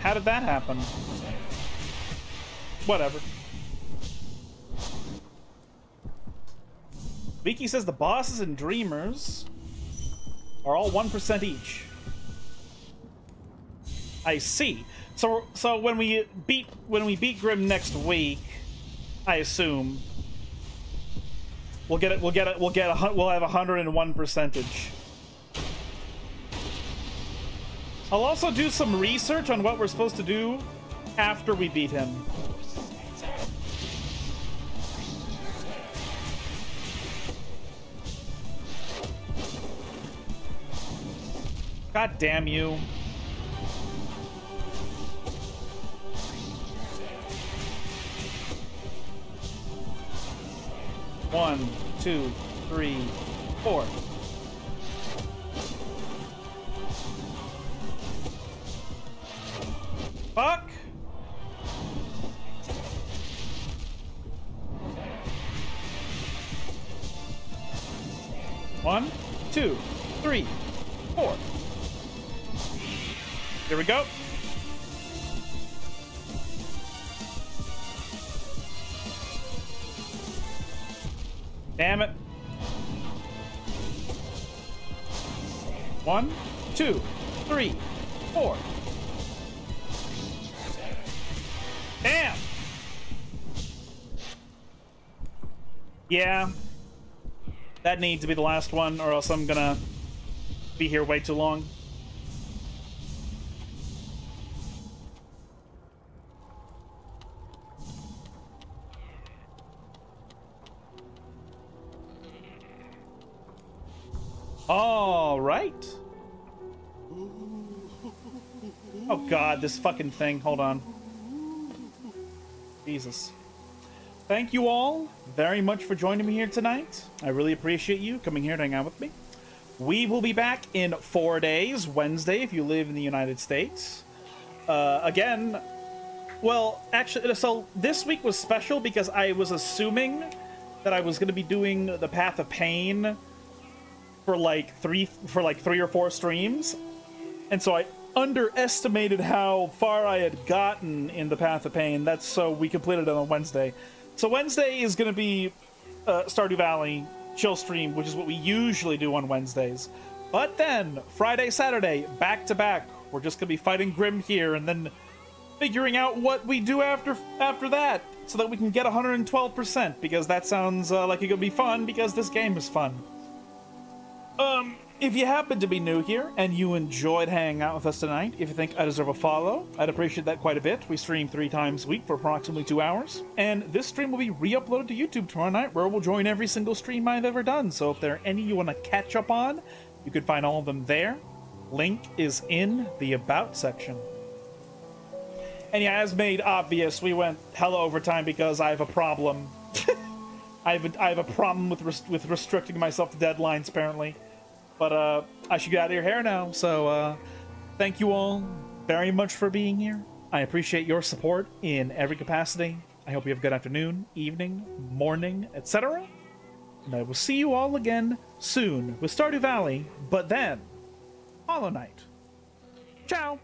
How did that happen? Whatever. Vicky says the bosses and dreamers are all one percent each. I see. So so when we beat when we beat Grimm next week, I assume we'll get it we'll get it we'll get a, we'll have one hundred one percentage. I'll also do some research on what we're supposed to do after we beat him. God damn you. One, two, three, four. Fuck! One, two, three, four. Here we go. Damn it. One, two, three, four. Damn. Yeah. That needs to be the last one, or else I'm gonna be here way too long. All right. Oh God, this fucking thing. Hold on. Jesus. Thank you all very much for joining me here tonight. I really appreciate you coming here to hang out with me. We will be back in four days, Wednesday, if you live in the United States. Uh, again, well, actually, so this week was special because I was assuming that I was going to be doing the Path of Pain for like three for like three or four streams, and so I underestimated how far I had gotten in the Path of Pain. That's so we completed it on Wednesday. So Wednesday is going to be uh, Stardew Valley chill stream, which is what we usually do on Wednesdays. But then Friday, Saturday, back to back, we're just going to be fighting Grimm here and then figuring out what we do after after that, so that we can get one hundred twelve percent, because that sounds uh, like it could be fun, because this game is fun. Um, if you happen to be new here and you enjoyed hanging out with us tonight, if you think I deserve a follow, I'd appreciate that quite a bit. We stream three times a week for approximately two hours, and this stream will be re-uploaded to YouTube tomorrow night, where we'll join every single stream I've ever done. So if there are any you want to catch up on, you can find all of them there. Link is in the About section. And yeah, as made obvious, we went hella overtime because I have a problem. I have a, I have a problem with rest with restricting myself to deadlines, apparently. But uh, I should get out of your hair now, so uh, thank you all very much for being here. I appreciate your support in every capacity. I hope you have a good afternoon, evening, morning, et cetera. And I will see you all again soon with Stardew Valley, but then Hollow Knight. Ciao!